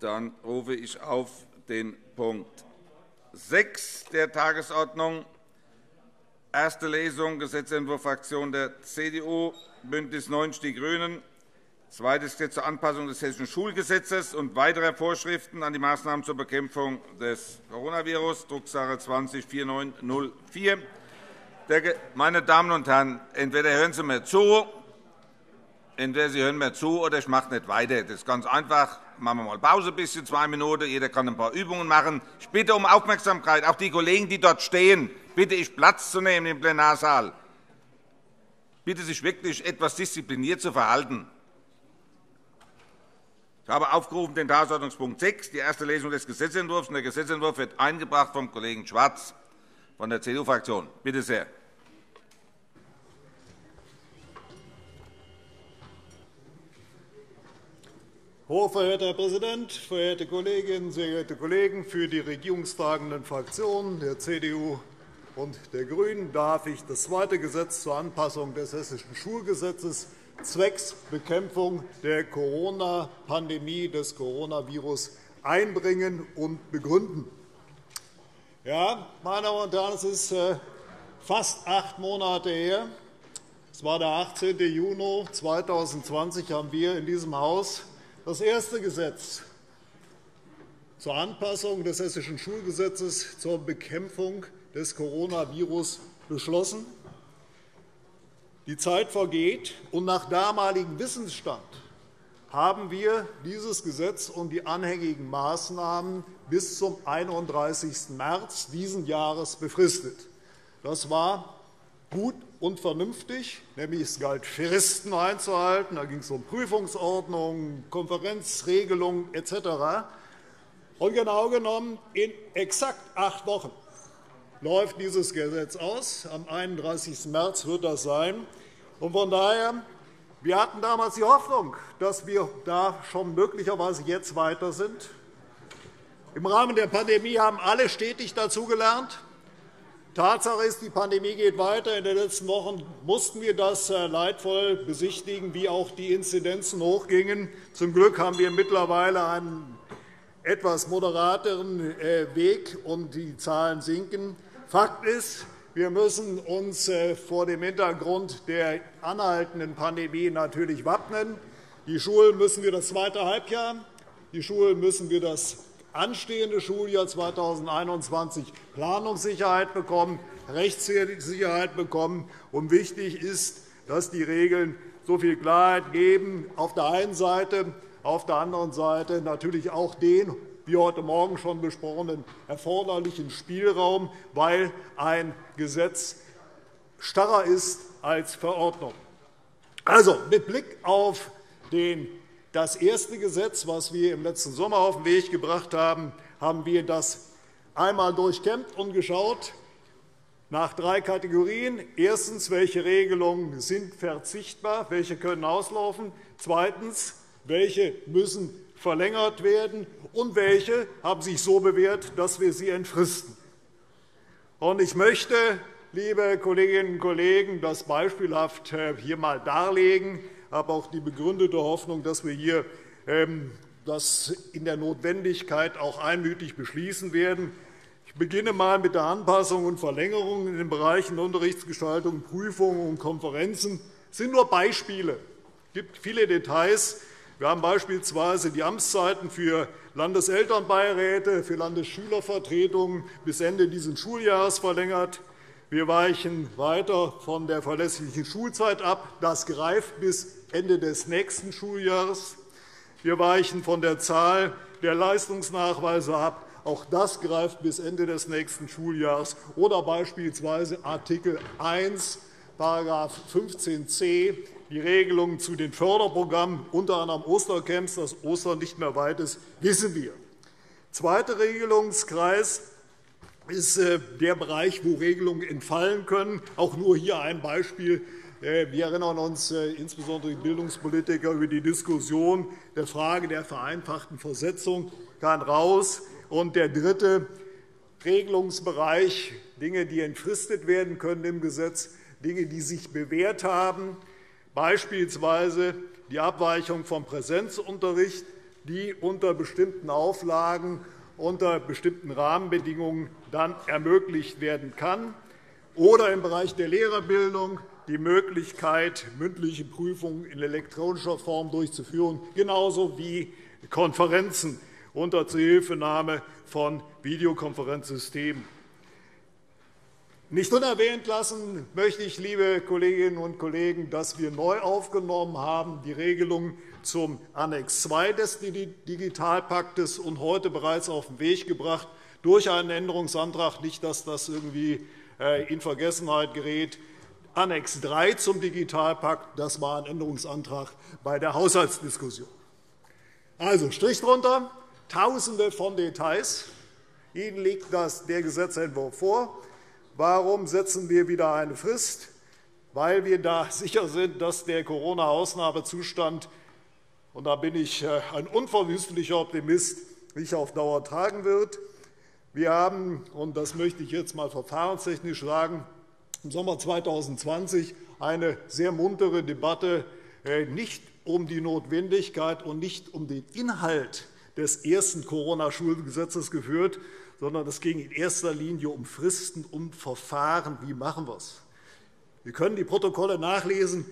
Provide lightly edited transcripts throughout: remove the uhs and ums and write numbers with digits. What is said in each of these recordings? Dann rufe ich auf den Punkt 6 der Tagesordnung. Erste Lesung, Gesetzentwurf Fraktion der CDU, BÜNDNIS 90 die GRÜNEN, zweites Gesetz zur Anpassung des Hessischen Schulgesetzes und weiterer Vorschriften an die Maßnahmen zur Bekämpfung des Coronavirus, Drucksache 20/4904. Meine Damen und Herren, entweder hören Sie mir zu, oder ich mache nicht weiter. Das ist ganz einfach. Machen wir mal Pause, ein bisschen, 2 Minuten. Jeder kann ein paar Übungen machen. Ich bitte um Aufmerksamkeit, auch die Kollegen, die dort stehen. Bitte ich, Platz zu nehmen im Plenarsaal. Bitte sich wirklich etwas diszipliniert zu verhalten. Ich habe aufgerufen den Tagesordnungspunkt 6, die erste Lesung des Gesetzentwurfs. Der Gesetzentwurf wird eingebracht vom Kollegen Schwarz von der CDU-Fraktion. Bitte sehr. Hochverehrter Herr Präsident, verehrte Kolleginnen, sehr geehrte Kollegen! Für die regierungstragenden Fraktionen der CDU und der GRÜNEN darf ich das zweite Gesetz zur Anpassung des Hessischen Schulgesetzes zwecks Bekämpfung der Corona-Pandemie, des Coronavirus, einbringen und begründen. Ja, meine Damen und Herren, es ist fast 8 Monate her. Es war der 18. Juni 2020, haben wir in diesem Haus das erste Gesetz zur Anpassung des Hessischen Schulgesetzes zur Bekämpfung des Coronavirus beschlossen. Die Zeit vergeht, und nach damaligem Wissensstand haben wir dieses Gesetz und die anhängigen Maßnahmen bis zum 31. März dieses Jahres befristet. Das war gut und vernünftig, nämlich es galt, Fristen einzuhalten. Da ging es um Prüfungsordnungen, Konferenzregelungen etc. Und genau genommen in exakt 8 Wochen läuft dieses Gesetz aus. Am 31. März wird das sein. Und von daher, wir hatten damals die Hoffnung, dass wir da schon möglicherweise jetzt weiter sind. Im Rahmen der Pandemie haben alle stetig dazugelernt. Tatsache ist, die Pandemie geht weiter. In den letzten Wochen mussten wir das leidvoll besichtigen, wie auch die Inzidenzen hochgingen. Zum Glück haben wir mittlerweile einen etwas moderateren Weg, und die Zahlen sinken. Fakt ist, wir müssen uns vor dem Hintergrund der anhaltenden Pandemie natürlich wappnen. Die Schulen müssen wir das zweite Halbjahr, die Schulen müssen wir das anstehende Schuljahr 2021 Planungssicherheit bekommen, Rechtssicherheit bekommen. Und wichtig ist, dass die Regeln so viel Klarheit geben, auf der einen Seite, auf der anderen Seite natürlich auch den, wie heute Morgen schon besprochenen, erforderlichen Spielraum, weil ein Gesetz starrer ist als Verordnung. Also, mit Blick auf das erste Gesetz, das wir im letzten Sommer auf den Weg gebracht haben, haben wir das einmal durchkämmt und geschaut nach 3 Kategorien. Erstens, welche Regelungen sind verzichtbar, welche können auslaufen. Zweitens, welche müssen verlängert werden, und welche haben sich so bewährt, dass wir sie entfristen. Ich möchte, liebe Kolleginnen und Kollegen, das beispielhaft hier einmal darlegen. Ich habe auch die begründete Hoffnung, dass wir hier das in der Notwendigkeit auch einmütig beschließen werden. Ich beginne einmal mit der Anpassung und Verlängerung in den Bereichen Unterrichtsgestaltung, Prüfungen und Konferenzen. Das sind nur Beispiele. Es gibt viele Details. Wir haben beispielsweise die Amtszeiten für Landeselternbeiräte, für Landesschülervertretungen bis Ende dieses Schuljahres verlängert. Wir weichen weiter von der verlässlichen Schulzeit ab. Das greift bis Ende des nächsten Schuljahres. Wir weichen von der Zahl der Leistungsnachweise ab. Auch das greift bis Ende des nächsten Schuljahres. Oder beispielsweise Artikel 1 § 15c, die Regelungen zu den Förderprogrammen, unter anderem Ostercamps, dass Ostern nicht mehr weit ist, wissen wir. Zweiter Regelungskreis ist der Bereich, wo Regelungen entfallen können. Auch nur hier ein Beispiel. Wir erinnern uns insbesondere die Bildungspolitiker über die Diskussion der Frage der vereinfachten Versetzung kann raus. Und der dritte Regelungsbereich, Dinge, die entfristet werden können im Gesetz, Dinge, die sich bewährt haben, beispielsweise die Abweichung vom Präsenzunterricht, die unter bestimmten Auflagen, unter bestimmten Rahmenbedingungen dann ermöglicht werden kann, oder im Bereich der Lehrerbildung die Möglichkeit, mündliche Prüfungen in elektronischer Form durchzuführen, genauso wie Konferenzen unter Zuhilfenahme von Videokonferenzsystemen. Nicht unerwähnt lassen möchte ich, liebe Kolleginnen und Kollegen, dass wir neu aufgenommen haben die Regelung zum Annex II des Digitalpaktes und heute bereits auf den Weg gebracht durch einen Änderungsantrag, nicht, dass das irgendwie in Vergessenheit gerät. Annex III zum Digitalpakt, das war ein Änderungsantrag bei der Haushaltsdiskussion. Also, Strich drunter, Tausende von Details. Ihnen liegt der Gesetzentwurf vor. Warum setzen wir wieder eine Frist? Weil wir da sicher sind, dass der Corona-Ausnahmezustand, und da bin ich ein unverwüstlicher Optimist, nicht auf Dauer tragen wird. Wir haben, und das möchte ich jetzt einmal verfahrenstechnisch sagen, im Sommer 2020 eine sehr muntere Debatte nicht um die Notwendigkeit und nicht um den Inhalt des ersten Corona-Schulgesetzes geführt, sondern es ging in erster Linie um Fristen, um Verfahren. Wie machen wir es? Wir können die Protokolle nachlesen,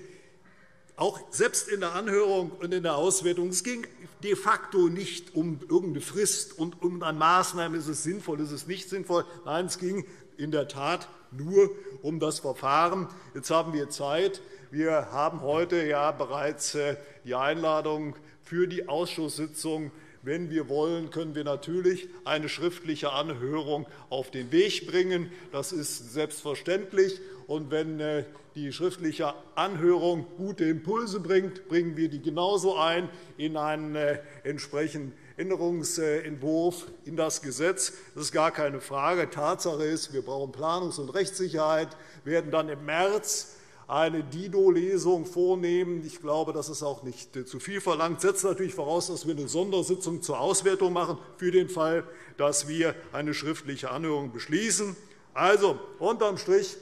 auch selbst in der Anhörung und in der Auswertung. Es ging de facto nicht um irgendeine Frist und um eine Maßnahme. Ist es sinnvoll, ist es nicht sinnvoll? Nein, es ging in der Tat nur um das Verfahren. Jetzt haben wir Zeit. Wir haben heute ja bereits die Einladung für die Ausschusssitzung. Wenn wir wollen, können wir natürlich eine schriftliche Anhörung auf den Weg bringen. Das ist selbstverständlich. Und wenn die schriftliche Anhörung gute Impulse bringt, bringen wir die genauso ein in einen entsprechenden Änderungsentwurf in das Gesetz. Das ist gar keine Frage. Tatsache ist, wir brauchen Planungs- und Rechtssicherheit. Wir werden dann im März eine Dido-Lesung vornehmen. Ich glaube, das ist auch nicht zu viel verlangt. Das setzt natürlich voraus, dass wir eine Sondersitzung zur Auswertung machen, für den Fall, dass wir eine schriftliche Anhörung beschließen. Also, unterm Strich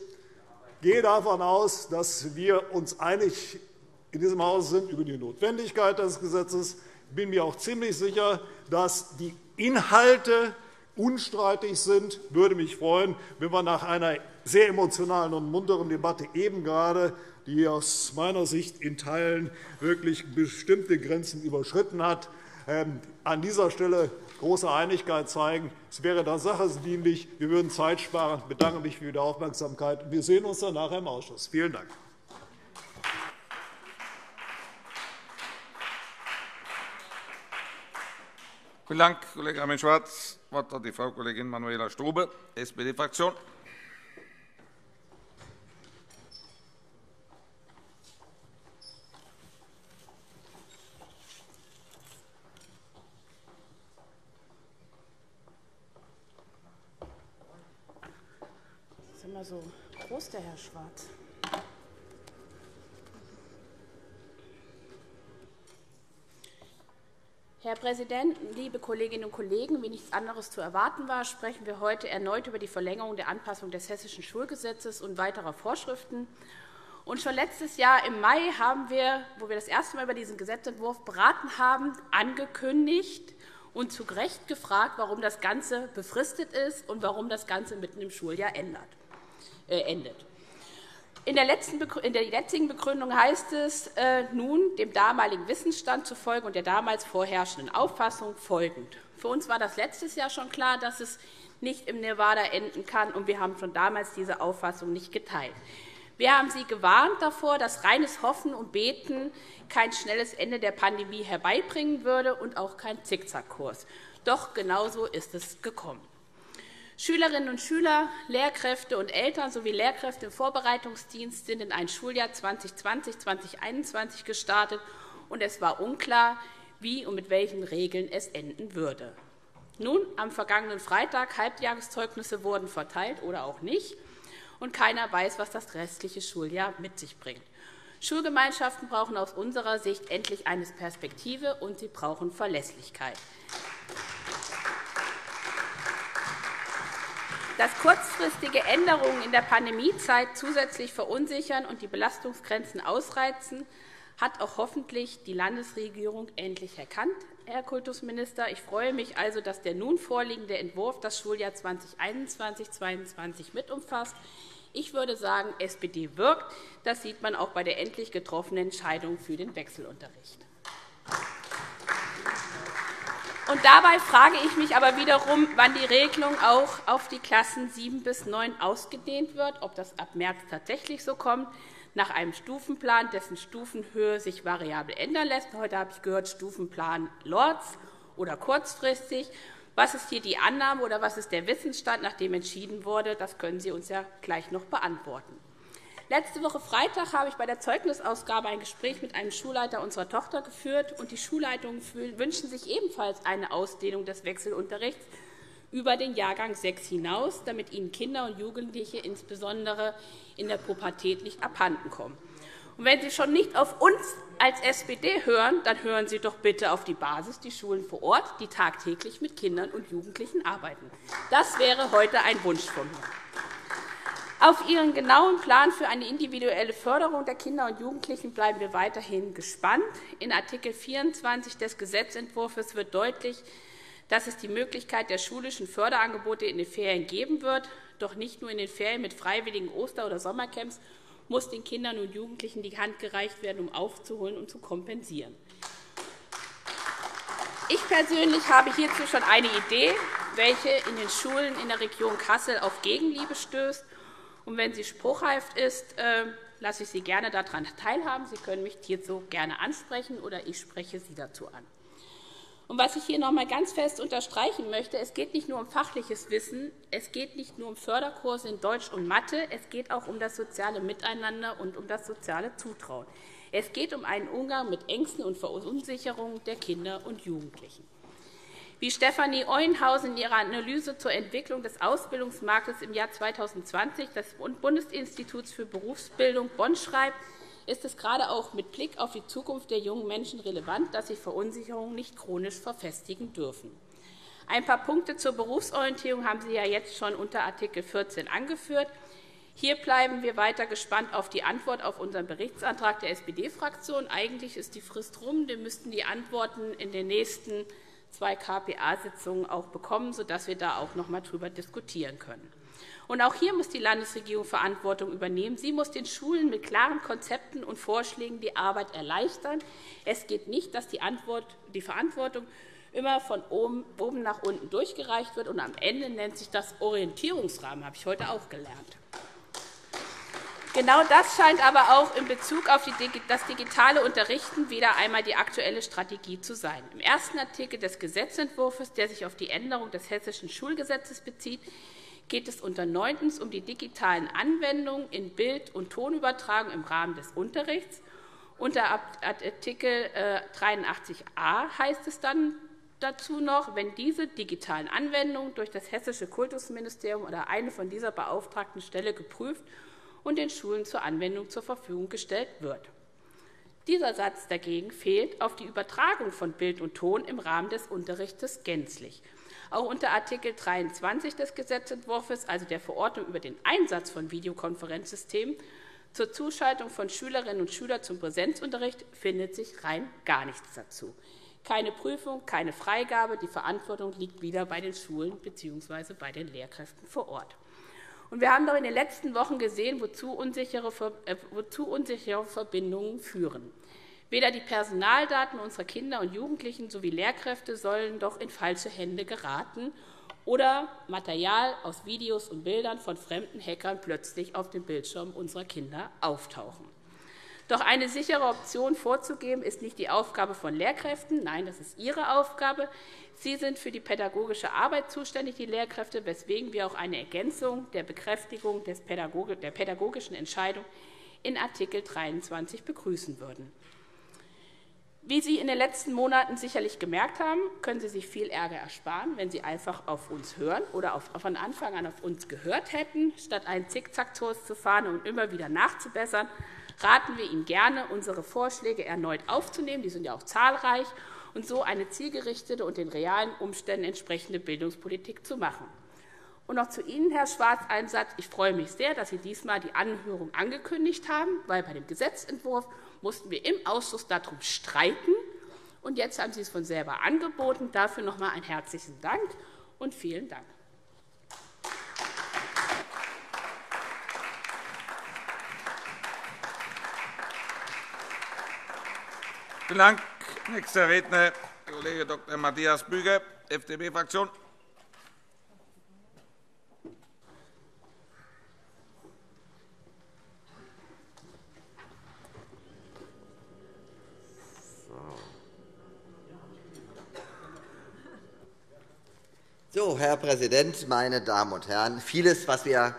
gehe davon aus, dass wir uns einig in diesem Haus sind über die Notwendigkeit des Gesetzes. Ich bin mir auch ziemlich sicher, dass die Inhalte unstreitig sind. Ich würde mich freuen, wenn wir nach einer sehr emotionalen und munteren Debatte eben gerade, die aus meiner Sicht in Teilen wirklich bestimmte Grenzen überschritten hat, an dieser Stelle große Einigkeit zeigen. Es wäre der Sache dienlich. Wir würden Zeit sparen. Ich bedanke mich für die Aufmerksamkeit. Wir sehen uns danach im Ausschuss. Vielen Dank. Vielen Dank, Kollege Armin Schwarz. Das Wort hat die Frau Kollegin Manuela Strube, SPD-Fraktion. Ist immer so groß, der Herr Schwarz. Herr Präsident, liebe Kolleginnen und Kollegen! Wie nichts anderes zu erwarten war, sprechen wir heute erneut über die Verlängerung der Anpassung des Hessischen Schulgesetzes und weiterer Vorschriften. Und schon letztes Jahr im Mai haben wir, wo wir das erste Mal über diesen Gesetzentwurf beraten haben, angekündigt und zu Recht gefragt, warum das Ganze befristet ist und warum das Ganze mitten im Schuljahr endet. In der jetzigen Begründung heißt es nun, dem damaligen Wissensstand zu folgen und der damals vorherrschenden Auffassung folgend. Für uns war das letztes Jahr schon klar, dass es nicht im Nevada enden kann, und wir haben schon damals diese Auffassung nicht geteilt. Wir haben Sie gewarnt davor, dass reines Hoffen und Beten kein schnelles Ende der Pandemie herbeibringen würde und auch kein Zickzackkurs. Doch genauso ist es gekommen. Schülerinnen und Schüler, Lehrkräfte und Eltern sowie Lehrkräfte im Vorbereitungsdienst sind in ein Schuljahr 2020/21 gestartet, und es war unklar, wie und mit welchen Regeln es enden würde. Nun, am vergangenen Freitag, Halbjahreszeugnisse wurden verteilt oder auch nicht, und keiner weiß, was das restliche Schuljahr mit sich bringt. Schulgemeinschaften brauchen aus unserer Sicht endlich eine Perspektive, und sie brauchen Verlässlichkeit. Dass kurzfristige Änderungen in der Pandemiezeit zusätzlich verunsichern und die Belastungsgrenzen ausreizen, hat auch hoffentlich die Landesregierung endlich erkannt, Herr Kultusminister. Ich freue mich also, dass der nun vorliegende Entwurf das Schuljahr 2021/22 mit umfasst. Ich würde sagen, SPD wirkt. Das sieht man auch bei der endlich getroffenen Entscheidung für den Wechselunterricht. Und dabei frage ich mich aber wiederum, wann die Regelung auch auf die Klassen 7 bis 9 ausgedehnt wird, ob das ab März tatsächlich so kommt, nach einem Stufenplan, dessen Stufenhöhe sich variabel ändern lässt. Heute habe ich gehört, Stufenplan Lorz oder kurzfristig. Was ist hier die Annahme oder was ist der Wissensstand, nachdem entschieden wurde? Das können Sie uns ja gleich noch beantworten. Letzte Woche Freitag habe ich bei der Zeugnisausgabe ein Gespräch mit einem Schulleiter unserer Tochter geführt, und die Schulleitungen wünschen sich ebenfalls eine Ausdehnung des Wechselunterrichts über den Jahrgang 6 hinaus, damit ihnen Kinder und Jugendliche insbesondere in der Pubertät nicht abhanden kommen. Und wenn Sie schon nicht auf uns als SPD hören, dann hören Sie doch bitte auf die Basis, die Schulen vor Ort, die tagtäglich mit Kindern und Jugendlichen arbeiten. Das wäre heute ein Wunsch von mir. Auf Ihren genauen Plan für eine individuelle Förderung der Kinder und Jugendlichen bleiben wir weiterhin gespannt. In Art. 24 des Gesetzentwurfs wird deutlich, dass es die Möglichkeit der schulischen Förderangebote in den Ferien geben wird. Doch nicht nur in den Ferien mit freiwilligen Oster- oder Sommercamps muss den Kindern und Jugendlichen die Hand gereicht werden, um aufzuholen und zu kompensieren. Ich persönlich habe hierzu schon eine Idee, welche in den Schulen in der Region Kassel auf Gegenliebe stößt. Und wenn sie spruchreif ist, lasse ich Sie gerne daran teilhaben. Sie können mich hierzu gerne ansprechen, oder ich spreche Sie dazu an. Und was ich hier noch einmal ganz fest unterstreichen möchte, es geht nicht nur um fachliches Wissen, es geht nicht nur um Förderkurse in Deutsch und Mathe, es geht auch um das soziale Miteinander und um das soziale Zutrauen. Es geht um einen Umgang mit Ängsten und Verunsicherungen der Kinder und Jugendlichen. Wie Stephanie Oeynhausen in ihrer Analyse zur Entwicklung des Ausbildungsmarktes im Jahr 2020 des Bundesinstituts für Berufsbildung Bonn schreibt, ist es gerade auch mit Blick auf die Zukunft der jungen Menschen relevant, dass sich Verunsicherungen nicht chronisch verfestigen dürfen. Ein paar Punkte zur Berufsorientierung haben Sie ja jetzt schon unter Art. 14 angeführt. Hier bleiben wir weiter gespannt auf die Antwort auf unseren Berichtsantrag der SPD-Fraktion. Eigentlich ist die Frist rum. Wir müssten die Antworten in den nächsten 2 KPA-Sitzungen auch bekommen, sodass wir da auch noch einmal darüber diskutieren können. Und auch hier muss die Landesregierung Verantwortung übernehmen. Sie muss den Schulen mit klaren Konzepten und Vorschlägen die Arbeit erleichtern. Es geht nicht, dass die Verantwortung immer von oben nach unten durchgereicht wird. Und am Ende nennt sich das Orientierungsrahmen. Das habe ich heute auch gelernt. Genau das scheint aber auch in Bezug auf das digitale Unterrichten wieder einmal die aktuelle Strategie zu sein. Im ersten Artikel des Gesetzentwurfs, der sich auf die Änderung des Hessischen Schulgesetzes bezieht, geht es unter 9. um die digitalen Anwendungen in Bild- und Tonübertragung im Rahmen des Unterrichts. Unter Artikel 83a heißt es dann dazu noch, wenn diese digitalen Anwendungen durch das Hessische Kultusministerium oder eine von dieser beauftragten Stelle geprüft und den Schulen zur Anwendung zur Verfügung gestellt wird. Dieser Satz dagegen fehlt auf die Übertragung von Bild und Ton im Rahmen des Unterrichts gänzlich. Auch unter Art. 23 des Gesetzentwurfs, also der Verordnung über den Einsatz von Videokonferenzsystemen zur Zuschaltung von Schülerinnen und Schülern zum Präsenzunterricht, findet sich rein gar nichts dazu. Keine Prüfung, keine Freigabe. Die Verantwortung liegt wieder bei den Schulen bzw. bei den Lehrkräften vor Ort. Und wir haben doch in den letzten Wochen gesehen, wozu unsichere Verbindungen führen. Weder die Personaldaten unserer Kinder und Jugendlichen sowie Lehrkräfte sollen doch in falsche Hände geraten oder Material aus Videos und Bildern von fremden Hackern plötzlich auf dem Bildschirm unserer Kinder auftauchen. Doch eine sichere Option vorzugeben, ist nicht die Aufgabe von Lehrkräften. Nein, das ist ihre Aufgabe. Sie sind für die pädagogische Arbeit zuständig, die Lehrkräfte, weswegen wir auch eine Ergänzung der Bekräftigung der pädagogischen Entscheidung in Art. 23 begrüßen würden. Wie Sie in den letzten Monaten sicherlich gemerkt haben, können Sie sich viel Ärger ersparen, wenn Sie einfach auf uns hören oder von Anfang an auf uns gehört hätten. Statt einen Zickzackkurs zu fahren und immer wieder nachzubessern, raten wir Ihnen gerne, unsere Vorschläge erneut aufzunehmen. Die sind ja auch zahlreich. Und so eine zielgerichtete und den realen Umständen entsprechende Bildungspolitik zu machen. Und noch zu Ihnen, Herr Schwarz, ein Satz. Ich freue mich sehr, dass Sie diesmal die Anhörung angekündigt haben, weil bei dem Gesetzentwurf mussten wir im Ausschuss darum streiten. Und jetzt haben Sie es von selber angeboten. Dafür noch einmal einen herzlichen Dank und vielen Dank. Vielen Dank. Nächster Redner, Kollege Dr. Matthias Büger, FDP-Fraktion. So, Herr Präsident, meine Damen und Herren! Vieles, was wir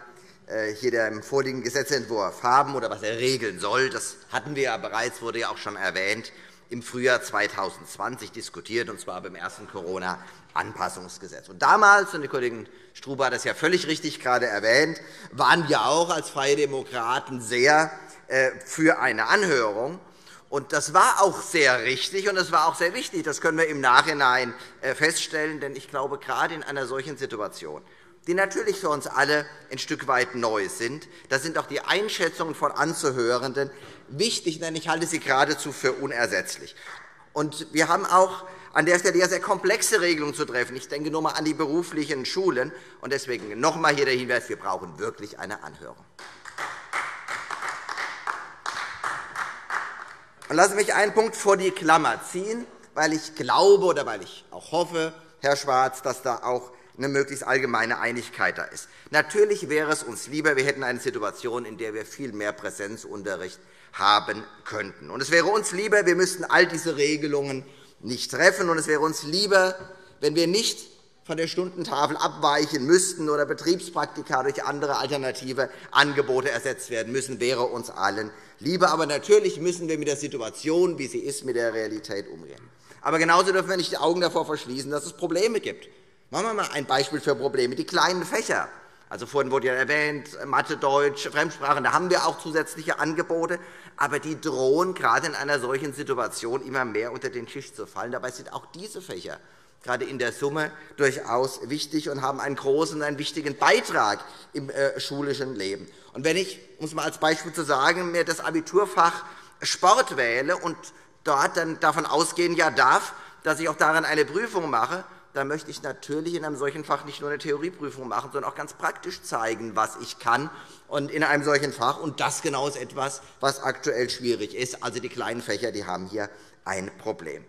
hier im vorliegenden Gesetzentwurf haben oder was er regeln soll, das hatten wir ja bereits, wurde ja auch schon erwähnt, im Frühjahr 2020 diskutiert, und zwar beim ersten Corona-Anpassungsgesetz. Damals, und die Kollegin Strube hat das ja völlig richtig gerade erwähnt, waren wir auch als Freie Demokraten sehr für eine Anhörung. Das war auch sehr richtig, und das war auch sehr wichtig. Das können wir im Nachhinein feststellen. Denn ich glaube, gerade in einer solchen Situation, die natürlich für uns alle ein Stück weit neu sind, da sind auch die Einschätzungen von Anzuhörenden wichtig, denn ich halte sie geradezu für unersetzlich. Wir haben auch an der Stelle sehr komplexe Regelungen zu treffen. Ich denke nur einmal an die beruflichen Schulen. Deswegen noch einmal hier der Hinweis, wir brauchen wirklich eine Anhörung. Lassen Sie mich einen Punkt vor die Klammer ziehen, weil ich glaube oder weil ich auch hoffe, Herr Schwarz, dass da auch eine möglichst allgemeine Einigkeit da ist. Natürlich wäre es uns lieber, wir hätten eine Situation, in der wir viel mehr Präsenzunterricht haben könnten. Es wäre uns lieber, wir müssten all diese Regelungen nicht treffen. Es wäre uns lieber, wenn wir nicht von der Stundentafel abweichen müssten oder Betriebspraktika durch andere alternative Angebote ersetzt werden müssen, wäre uns allen lieber. Aber natürlich müssen wir mit der Situation, wie sie ist, mit der Realität umgehen. Aber genauso dürfen wir nicht die Augen davor verschließen, dass es Probleme gibt. Machen wir mal ein Beispiel für Probleme: die kleinen Fächer. Also, vorhin wurde ja erwähnt, Mathe, Deutsch, Fremdsprachen, da haben wir auch zusätzliche Angebote. Aber die drohen gerade in einer solchen Situation immer mehr unter den Tisch zu fallen. Dabei sind auch diese Fächer gerade in der Summe durchaus wichtig und haben einen großen, einen wichtigen Beitrag im schulischen Leben. Wenn ich, um es mal als Beispiel zu sagen, mir das Abiturfach Sport wähle und dort dann davon ausgehen darf, dass ich auch daran eine Prüfung mache, dann möchte ich natürlich in einem solchen Fach nicht nur eine Theorieprüfung machen, sondern auch ganz praktisch zeigen, was ich kann in einem solchen Fach. Das genau ist etwas, was aktuell schwierig ist. Also die kleinen Fächer, die haben hier ein Problem.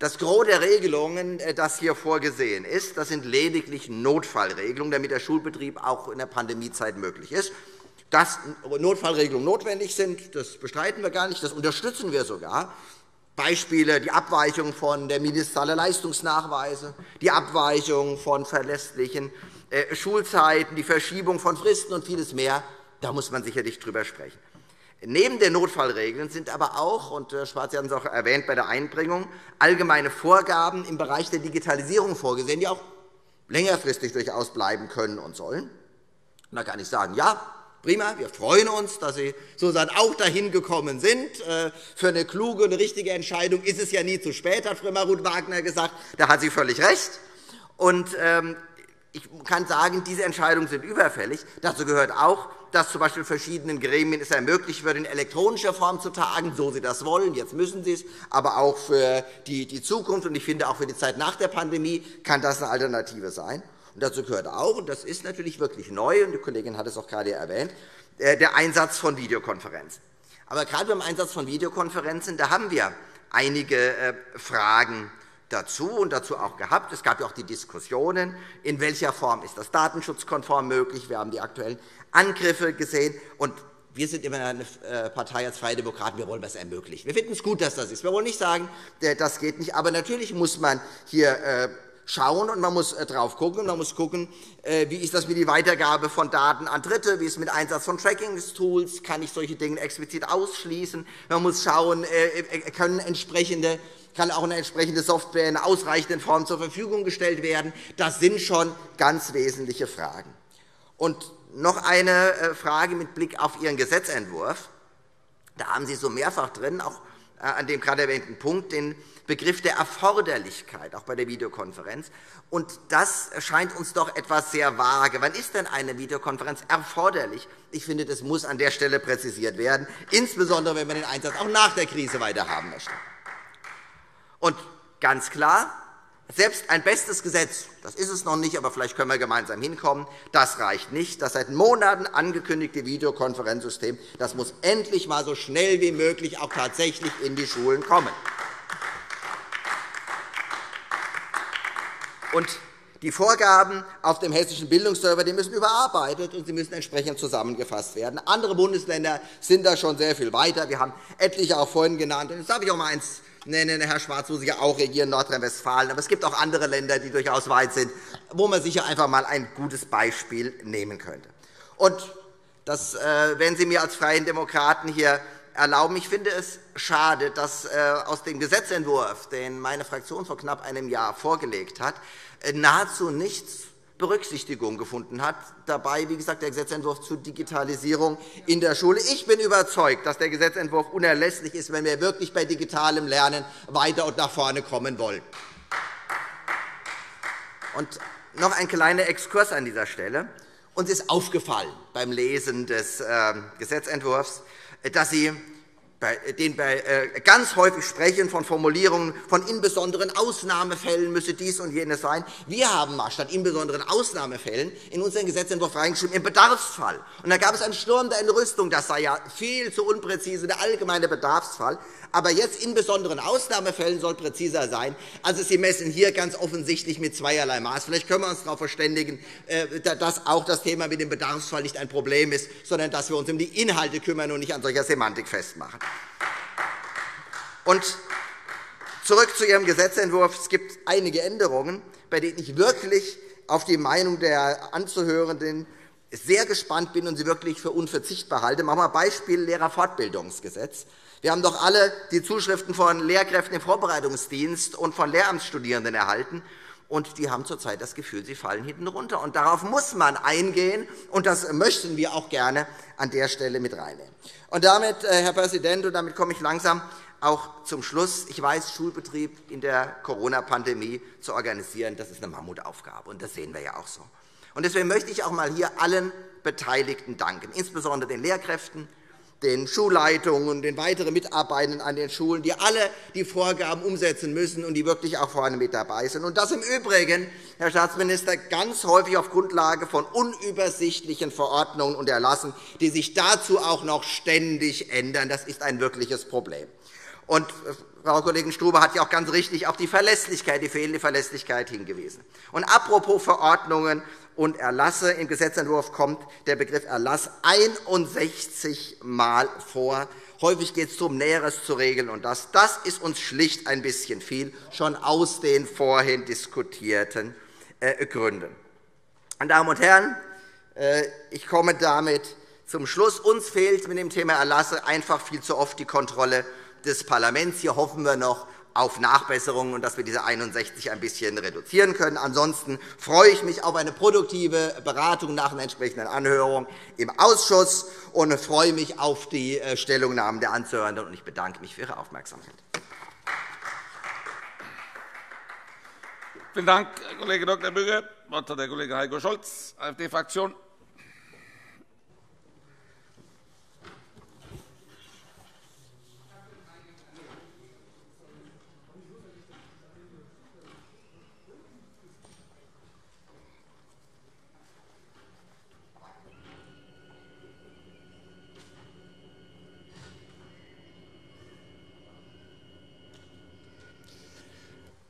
Das Gros der Regelungen, das hier vorgesehen ist, das sind lediglich Notfallregelungen, damit der Schulbetrieb auch in der Pandemiezeit möglich ist. Dass Notfallregelungen notwendig sind, das bestreiten wir gar nicht, das unterstützen wir sogar. Beispiele: die Abweichung von der Mindestzahl der Leistungsnachweise, die Abweichung von verlässlichen Schulzeiten, die Verschiebung von Fristen und vieles mehr. Da muss man sicherlich drüber sprechen. Neben den Notfallregeln sind aber auch, und Herr Schwarz hat es auch erwähnt bei der Einbringung, allgemeine Vorgaben im Bereich der Digitalisierung vorgesehen, die auch längerfristig durchaus bleiben können und sollen. Da kann ich sagen, ja, prima, wir freuen uns, dass Sie sozusagen auch dahin gekommen sind. Für eine kluge und richtige Entscheidung ist es ja nie zu spät, hat Frau Ruth Wagner gesagt. Da hat sie völlig recht. Ich kann sagen, diese Entscheidungen sind überfällig. Dazu gehört auch, dass z.B. verschiedenen Gremien es ermöglicht wird, in elektronischer Form zu tagen, so sie das wollen. Jetzt müssen sie es, aber auch für die Zukunft. Ich finde, auch für die Zeit nach der Pandemie kann das eine Alternative sein. Dazu gehört auch, und das ist natürlich wirklich neu, und die Kollegin hat es auch gerade erwähnt, der Einsatz von Videokonferenzen. Aber gerade beim Einsatz von Videokonferenzen, da haben wir einige Fragen dazu und dazu auch gehabt. Es gab ja auch die Diskussionen, in welcher Form ist das datenschutzkonform möglich. Wir haben die aktuellen Angriffe gesehen. Wir sind immer eine Partei als Freie Demokraten. Wir wollen das ermöglichen. Wir finden es gut, dass das ist. Wir wollen nicht sagen, das geht nicht. Aber natürlich muss man hier schauen, und man muss drauf gucken. Man muss gucken, wie ist das mit der Weitergabe von Daten an Dritte, wie ist es mit Einsatz von Tracking-Tools, kann ich solche Dinge explizit ausschließen. Man muss schauen, kann auch eine entsprechende Software in ausreichenden Form zur Verfügung gestellt werden. Das sind schon ganz wesentliche Fragen. Noch eine Frage mit Blick auf Ihren Gesetzentwurf. Da haben Sie so mehrfach drin, auch an dem gerade erwähnten Punkt, den Begriff der Erforderlichkeit, auch bei der Videokonferenz. Und das scheint uns doch etwas sehr vage. Wann ist denn eine Videokonferenz erforderlich? Ich finde, das muss an der Stelle präzisiert werden, insbesondere wenn man den Einsatz auch nach der Krise weiter haben möchte. Und ganz klar, selbst ein bestes Gesetz, das ist es noch nicht, aber vielleicht können wir gemeinsam hinkommen, das reicht nicht. Das seit Monaten angekündigte Videokonferenzsystem, das muss endlich mal so schnell wie möglich auch tatsächlich in die Schulen kommen. Und die Vorgaben auf dem hessischen Bildungsserver, die müssen überarbeitet und sie müssen entsprechend zusammengefasst werden. Andere Bundesländer sind da schon sehr viel weiter. Wir haben etliche auch vorhin genannt. Und jetzt darf ich auch mal eins nennen, Herr Schwarz, wo Sie ja auch regieren, Nordrhein-Westfalen. Aber es gibt auch andere Länder, die durchaus weit sind, wo man sicher einfach mal ein gutes Beispiel nehmen könnte. Und das werden Sie mir als Freien Demokraten hier erlauben. Ich finde es schade, dass aus dem Gesetzentwurf, den meine Fraktion vor knapp einem Jahr vorgelegt hat, nahezu nichts Berücksichtigung gefunden hat. Dabei, wie gesagt, der Gesetzentwurf zur Digitalisierung in der Schule. Ich bin überzeugt, dass der Gesetzentwurf unerlässlich ist, wenn wir wirklich bei digitalem Lernen weiter und nach vorne kommen wollen. Und noch ein kleiner Exkurs an dieser Stelle. Uns ist aufgefallen beim Lesen des Gesetzentwurfs, dass Sie ganz häufig sprechen von Formulierungen von in besonderen Ausnahmefällen müsse dies und jenes sein. Wir haben mal statt in besonderen Ausnahmefällen in unseren Gesetzentwurf reingeschrieben, im Bedarfsfall. Und da gab es einen Sturm der Entrüstung. Das sei ja viel zu unpräzise, der allgemeine Bedarfsfall. Aber jetzt in besonderen Ausnahmefällen soll präziser sein. Also Sie messen hier ganz offensichtlich mit zweierlei Maß. Vielleicht können wir uns darauf verständigen, dass auch das Thema mit dem Bedarfsfall nicht ein Problem ist, sondern dass wir uns um die Inhalte kümmern und nicht an solcher Semantik festmachen. Und zurück zu Ihrem Gesetzentwurf. Es gibt einige Änderungen, bei denen ich wirklich auf die Meinung der Anzuhörenden sehr gespannt bin und sie wirklich für unverzichtbar halte. Machen wir ein Beispiel Lehrerfortbildungsgesetz. Wir haben doch alle die Zuschriften von Lehrkräften im Vorbereitungsdienst und von Lehramtsstudierenden erhalten. Und die haben zurzeit das Gefühl, sie fallen hinten runter. Und darauf muss man eingehen, und das möchten wir auch gerne an der Stelle mit reinnehmen. Und damit, Herr Präsident, und damit komme ich langsam auch zum Schluss. Ich weiß, Schulbetrieb in der Corona-Pandemie zu organisieren, das ist eine Mammutaufgabe, und das sehen wir ja auch so. Und deswegen möchte ich auch mal hier allen Beteiligten danken, insbesondere den Lehrkräften, den Schulleitungen, den weiteren Mitarbeitenden an den Schulen, die alle die Vorgaben umsetzen müssen und die wirklich auch vorne mit dabei sind. Und das im Übrigen, Herr Staatsminister, ganz häufig auf Grundlage von unübersichtlichen Verordnungen und Erlassen, die sich dazu auch noch ständig ändern. Das ist ein wirkliches Problem. Und Frau Kollegin Strube hat ja auch ganz richtig auf die Verlässlichkeit, die fehlende Verlässlichkeit hingewiesen. Und apropos Verordnungen und Erlasse, im Gesetzentwurf kommt der Begriff Erlass 61 Mal vor. Häufig geht es darum, Näheres zu regeln. Und das ist uns schlicht ein bisschen viel, schon aus den vorhin diskutierten Gründen. Meine Damen und Herren, ich komme damit zum Schluss. Uns fehlt mit dem Thema Erlasse einfach viel zu oft die Kontrolle des Parlaments. Hier hoffen wir noch auf Nachbesserungen und dass wir diese 61 ein bisschen reduzieren können. Ansonsten freue ich mich auf eine produktive Beratung nach einer entsprechenden Anhörung im Ausschuss und freue mich auf die Stellungnahmen der Anzuhörenden. Und ich bedanke mich für Ihre Aufmerksamkeit. Vielen Dank, Herr Kollege Dr. Büger. Das Wort hat der Kollege Heiko Scholz, AfD-Fraktion.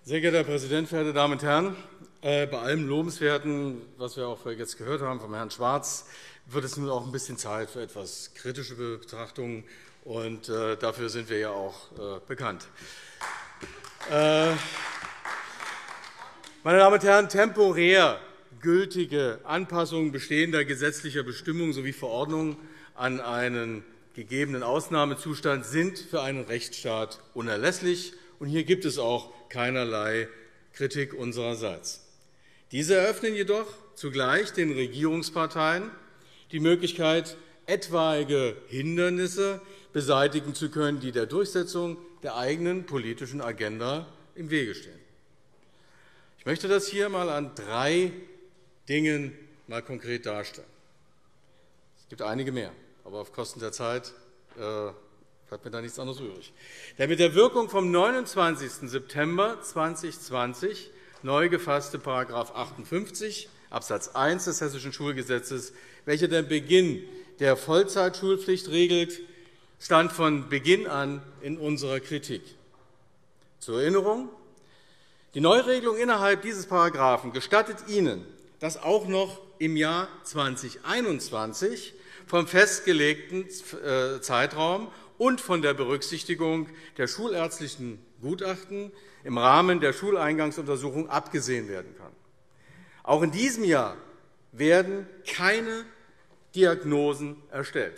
Sehr geehrter Herr Präsident, verehrte Damen und Herren! Bei allem Lobenswerten, was wir auch jetzt gehört haben vom Herrn Schwarz, wird es nun auch ein bisschen Zeit für etwas kritische Betrachtungen, und dafür sind wir ja auch bekannt. Meine Damen und Herren, temporär gültige Anpassungen bestehender gesetzlicher Bestimmungen sowie Verordnungen an einen gegebenen Ausnahmezustand sind für einen Rechtsstaat unerlässlich. Und hier gibt es auch keinerlei Kritik unsererseits. Diese eröffnen jedoch zugleich den Regierungsparteien die Möglichkeit, etwaige Hindernisse beseitigen zu können, die der Durchsetzung der eigenen politischen Agenda im Wege stehen. Ich möchte das hier einmal an drei Dingen mal konkret darstellen. Es gibt einige mehr, aber auf Kosten der Zeit bleibt mir da nichts anderes übrig. Der mit der Wirkung vom 29. September 2020 neu gefasste § 58 Absatz 1 des Hessischen Schulgesetzes, welcher den Beginn der Vollzeitschulpflicht regelt, stand von Beginn an in unserer Kritik. Zur Erinnerung: Die Neuregelung innerhalb dieses Paragraphen gestattet Ihnen, dass auch noch im Jahr 2021 vom festgelegten Zeitraum und von der Berücksichtigung der schulärztlichen Gutachten im Rahmen der Schuleingangsuntersuchung abgesehen werden kann. Auch in diesem Jahr werden keine Diagnosen erstellt,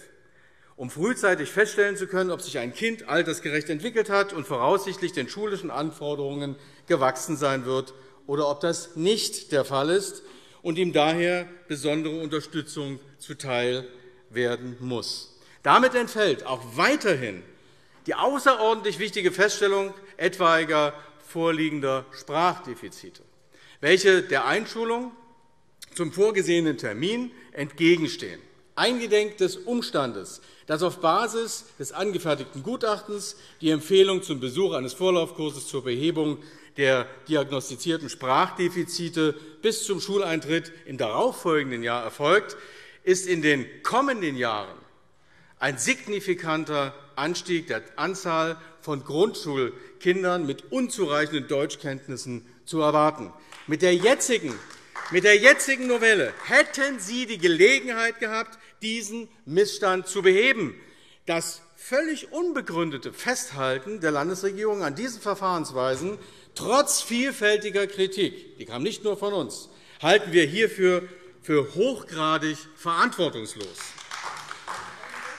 um frühzeitig feststellen zu können, ob sich ein Kind altersgerecht entwickelt hat und voraussichtlich den schulischen Anforderungen gewachsen sein wird oder ob das nicht der Fall ist und ihm daher besondere Unterstützung zuteil werden muss. Damit entfällt auch weiterhin die außerordentlich wichtige Feststellung etwaiger vorliegender Sprachdefizite, welche der Einschulung zum vorgesehenen Termin entgegenstehen, eingedenk des Umstandes, dass auf Basis des angefertigten Gutachtens die Empfehlung zum Besuch eines Vorlaufkurses zur Behebung der diagnostizierten Sprachdefizite bis zum Schuleintritt im darauffolgenden Jahr erfolgt, ist in den kommenden Jahren ein signifikanter Anstieg der Anzahl von Grundschulkindern mit unzureichenden Deutschkenntnissen zu erwarten. Mit der jetzigen Novelle hätten Sie die Gelegenheit gehabt, diesen Missstand zu beheben. Das völlig unbegründete Festhalten der Landesregierung an diesen Verfahrensweisen, trotz vielfältiger Kritik – die kam nicht nur von uns – halten wir hierfür für hochgradig verantwortungslos.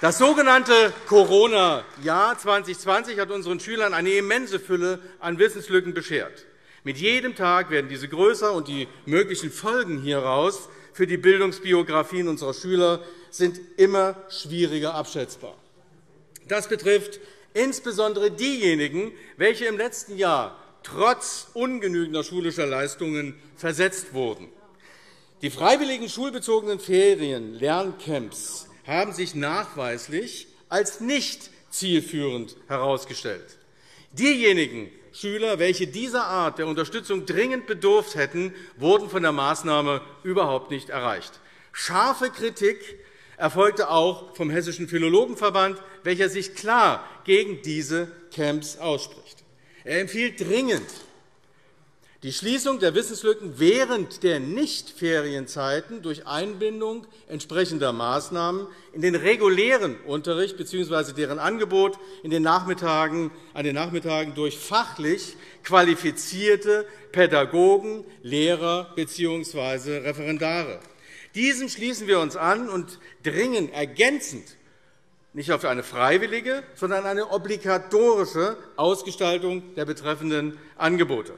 Das sogenannte Corona-Jahr 2020 hat unseren Schülern eine immense Fülle an Wissenslücken beschert. Mit jedem Tag werden diese größer, und die möglichen Folgen hieraus für die Bildungsbiografien unserer Schüler sind immer schwieriger abschätzbar. Das betrifft insbesondere diejenigen, welche im letzten Jahr trotz ungenügender schulischer Leistungen versetzt wurden. Die freiwilligen schulbezogenen Ferien, Lerncamps, haben sich nachweislich als nicht zielführend herausgestellt. Diejenigen Schüler, welche dieser Art der Unterstützung dringend bedurft hätten, wurden von der Maßnahme überhaupt nicht erreicht. Scharfe Kritik erfolgte auch vom Hessischen Philologenverband, welcher sich klar gegen diese Camps ausspricht. Er empfiehlt dringend die Schließung der Wissenslücken während der Nichtferienzeiten durch Einbindung entsprechender Maßnahmen in den regulären Unterricht bzw. deren Angebot an den Nachmittagen durch fachlich qualifizierte Pädagogen, Lehrer bzw. Referendare. Diesem schließen wir uns an und dringen ergänzend nicht auf eine freiwillige, sondern eine obligatorische Ausgestaltung der betreffenden Angebote.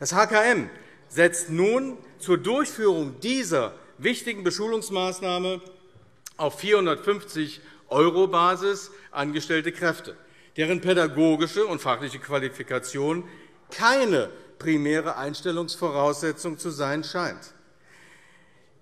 Das HKM setzt nun zur Durchführung dieser wichtigen Beschulungsmaßnahme auf 450-Euro-Basis angestellte Kräfte, deren pädagogische und fachliche Qualifikation keine primäre Einstellungsvoraussetzung zu sein scheint.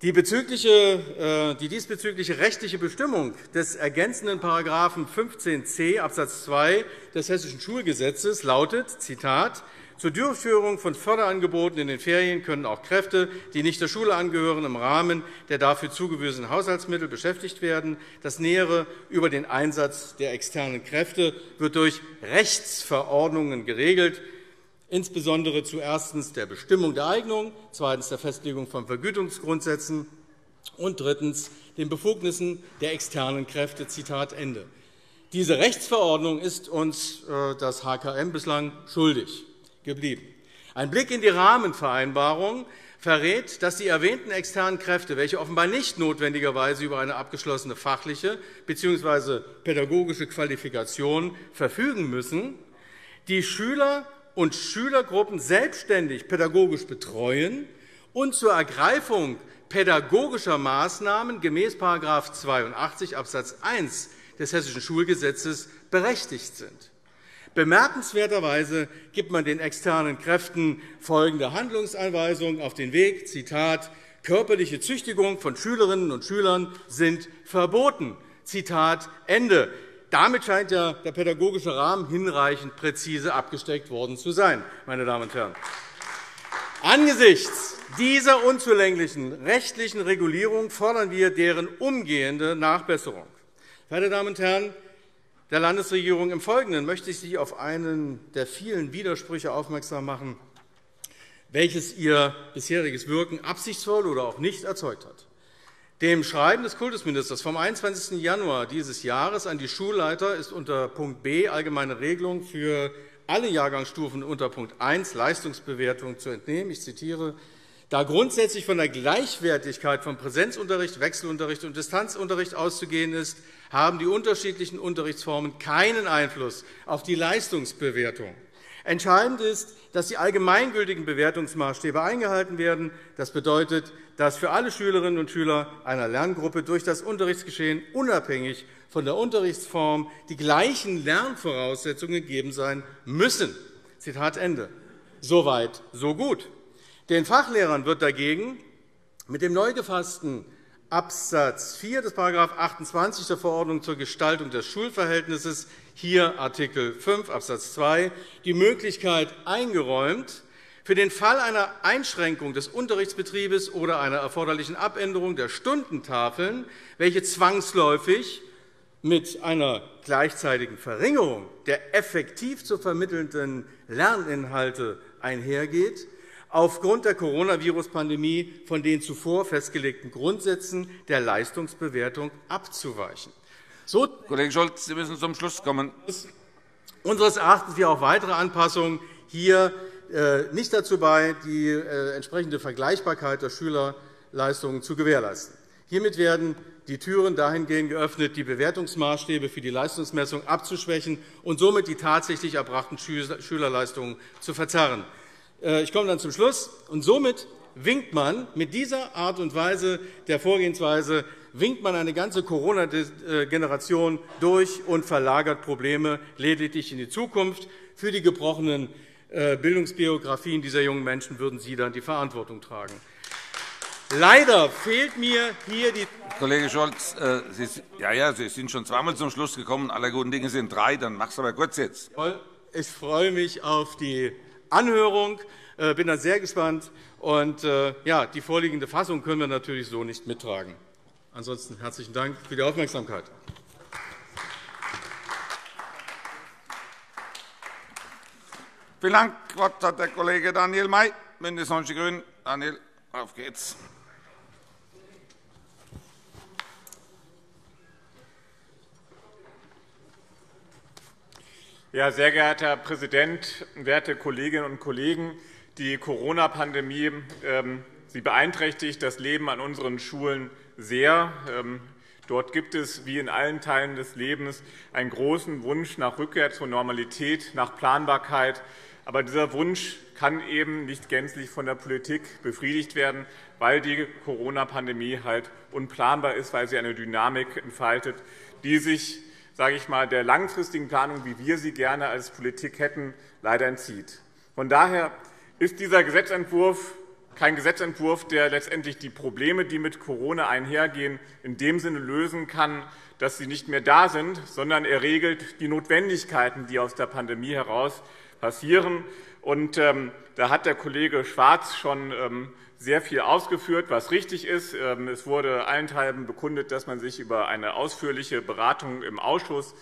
Die diesbezügliche rechtliche Bestimmung des ergänzenden § 15c Abs. 2 des Hessischen Schulgesetzes lautet, Zitat, zur Durchführung von Förderangeboten in den Ferien können auch Kräfte, die nicht der Schule angehören, im Rahmen der dafür zugewiesenen Haushaltsmittel beschäftigt werden. Das Nähere über den Einsatz der externen Kräfte wird durch Rechtsverordnungen geregelt, insbesondere zu erstens der Bestimmung der Eignung, zweitens der Festlegung von Vergütungsgrundsätzen und drittens den Befugnissen der externen Kräfte. Zitat Ende. Diese Rechtsverordnung ist uns das HKM bislang schuldig geblieben. Ein Blick in die Rahmenvereinbarung verrät, dass die erwähnten externen Kräfte, welche offenbar nicht notwendigerweise über eine abgeschlossene fachliche bzw. pädagogische Qualifikation verfügen müssen, die Schüler und Schülergruppen selbstständig pädagogisch betreuen und zur Ergreifung pädagogischer Maßnahmen gemäß § 82 Abs. 1 des Hessischen Schulgesetzes berechtigt sind. Bemerkenswerterweise gibt man den externen Kräften folgende Handlungsanweisung auf den Weg, Zitat, körperliche Züchtigung von Schülerinnen und Schülern sind verboten, Zitat Ende. Damit scheint ja der pädagogische Rahmen hinreichend präzise abgesteckt worden zu sein, meine Damen und Herren. Angesichts dieser unzulänglichen rechtlichen Regulierung fordern wir deren umgehende Nachbesserung. Meine Damen und Herren der Landesregierung, im Folgenden möchte ich Sie auf einen der vielen Widersprüche aufmerksam machen, welches Ihr bisheriges Wirken absichtsvoll oder auch nicht erzeugt hat. Dem Schreiben des Kultusministers vom 21. Januar dieses Jahres an die Schulleiter ist unter Punkt B Allgemeine Regelung für alle Jahrgangsstufen unter Punkt 1 Leistungsbewertung zu entnehmen. Ich zitiere: Da grundsätzlich von der Gleichwertigkeit von Präsenzunterricht, Wechselunterricht und Distanzunterricht auszugehen ist, haben die unterschiedlichen Unterrichtsformen keinen Einfluss auf die Leistungsbewertung. Entscheidend ist, dass die allgemeingültigen Bewertungsmaßstäbe eingehalten werden. Das bedeutet, dass für alle Schülerinnen und Schüler einer Lerngruppe durch das Unterrichtsgeschehen unabhängig von der Unterrichtsform die gleichen Lernvoraussetzungen gegeben sein müssen. Zitat Ende. Soweit, so gut. Den Fachlehrern wird dagegen mit dem neu gefassten Abs. 4 des § 28 der Verordnung zur Gestaltung des Schulverhältnisses, hier Art. 5 Abs. 2, die Möglichkeit eingeräumt, für den Fall einer Einschränkung des Unterrichtsbetriebes oder einer erforderlichen Abänderung der Stundentafeln, welche zwangsläufig mit einer gleichzeitigen Verringerung der effektiv zu vermittelnden Lerninhalte einhergeht, aufgrund der Coronavirus-Pandemie von den zuvor festgelegten Grundsätzen der Leistungsbewertung abzuweichen. So, Kollege Scholz, Sie müssen zum Schluss kommen. Unseres Erachtens wir auch weitere Anpassungen hier nicht dazu bei, die entsprechende Vergleichbarkeit der Schülerleistungen zu gewährleisten. Hiermit werden die Türen dahingehend geöffnet, die Bewertungsmaßstäbe für die Leistungsmessung abzuschwächen und somit die tatsächlich erbrachten Schülerleistungen zu verzerren. Ich komme dann zum Schluss. Und somit winkt man mit dieser Art und Weise der Vorgehensweise eine ganze Corona-Generation durch und verlagert Probleme lediglich in die Zukunft. Für die gebrochenen Bildungsbiografien dieser jungen Menschen würden Sie dann die Verantwortung tragen. Leider fehlt mir hier die... Kollege Scholz, Sie sind schon zweimal zum Schluss gekommen. Aller guten Dinge sind drei. Dann mach's aber kurz jetzt. Ich freue mich auf die Anhörung. Ich bin da sehr gespannt. Und, ja, die vorliegende Fassung können wir natürlich so nicht mittragen. Ansonsten herzlichen Dank für die Aufmerksamkeit. Vielen Dank. Das Wort hat der Kollege Daniel May, BÜNDNIS 90/DIE GRÜNEN. Daniel, auf geht's. Ja, sehr geehrter Herr Präsident, werte Kolleginnen und Kollegen! Die Corona-Pandemie beeinträchtigt das Leben an unseren Schulen sehr. Dort gibt es, wie in allen Teilen des Lebens, einen großen Wunsch nach Rückkehr zur Normalität, nach Planbarkeit. Aber dieser Wunsch kann eben nicht gänzlich von der Politik befriedigt werden, weil die Corona-Pandemie halt unplanbar ist, weil sie eine Dynamik entfaltet, die sich, sage ich mal, der langfristigen Planung, wie wir sie gerne als Politik hätten, leider entzieht. Von daher ist dieser Gesetzentwurf kein Gesetzentwurf, der letztendlich die Probleme, die mit Corona einhergehen, in dem Sinne lösen kann, dass sie nicht mehr da sind, sondern er regelt die Notwendigkeiten, die aus der Pandemie heraus passieren. Und da hat der Kollege Schwarz schon sehr viel ausgeführt, was richtig ist. Es wurde allenthalben bekundet, dass man sich über eine ausführliche Beratung im Ausschuss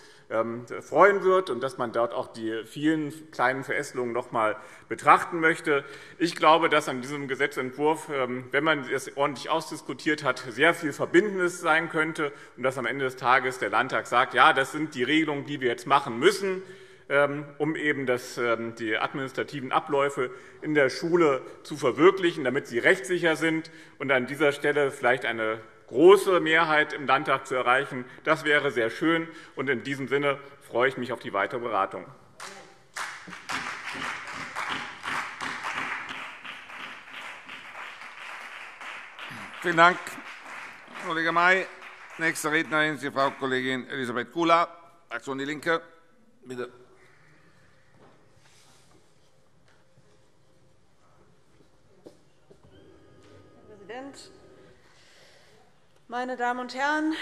freuen wird und dass man dort auch die vielen kleinen Verästelungen noch einmal betrachten möchte. Ich glaube, dass an diesem Gesetzentwurf, wenn man es ordentlich ausdiskutiert hat, sehr viel Verbindendes sein könnte und dass am Ende des Tages der Landtag sagt, ja, das sind die Regelungen, die wir jetzt machen müssen, um eben die administrativen Abläufe in der Schule zu verwirklichen, damit sie rechtssicher sind, und an dieser Stelle vielleicht eine große Mehrheit im Landtag zu erreichen. Das wäre sehr schön. Und in diesem Sinne freue ich mich auf die weitere Beratung. Vielen Dank, Kollege May. Nächste Rednerin ist die Frau Kollegin Elisabeth Kula, Fraktion DIE LINKE. Bitte. Herr Präsident, meine Damen und Herren!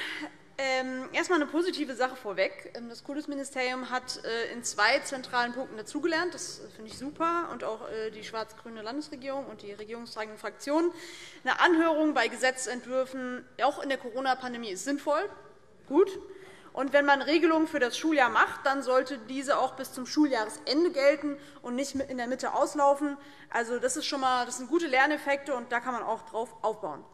Erst einmal eine positive Sache vorweg. Das Kultusministerium hat in zwei zentralen Punkten dazugelernt. Das finde ich super. Und auch die schwarz-grüne Landesregierung und die regierungstragenden Fraktionen. Eine Anhörung bei Gesetzentwürfen, auch in der Corona-Pandemie, ist sinnvoll. Gut. Und wenn man Regelungen für das Schuljahr macht, dann sollte diese auch bis zum Schuljahresende gelten und nicht in der Mitte auslaufen. Also, das ist schon mal, das sind gute Lerneffekte, und da kann man auch drauf aufbauen.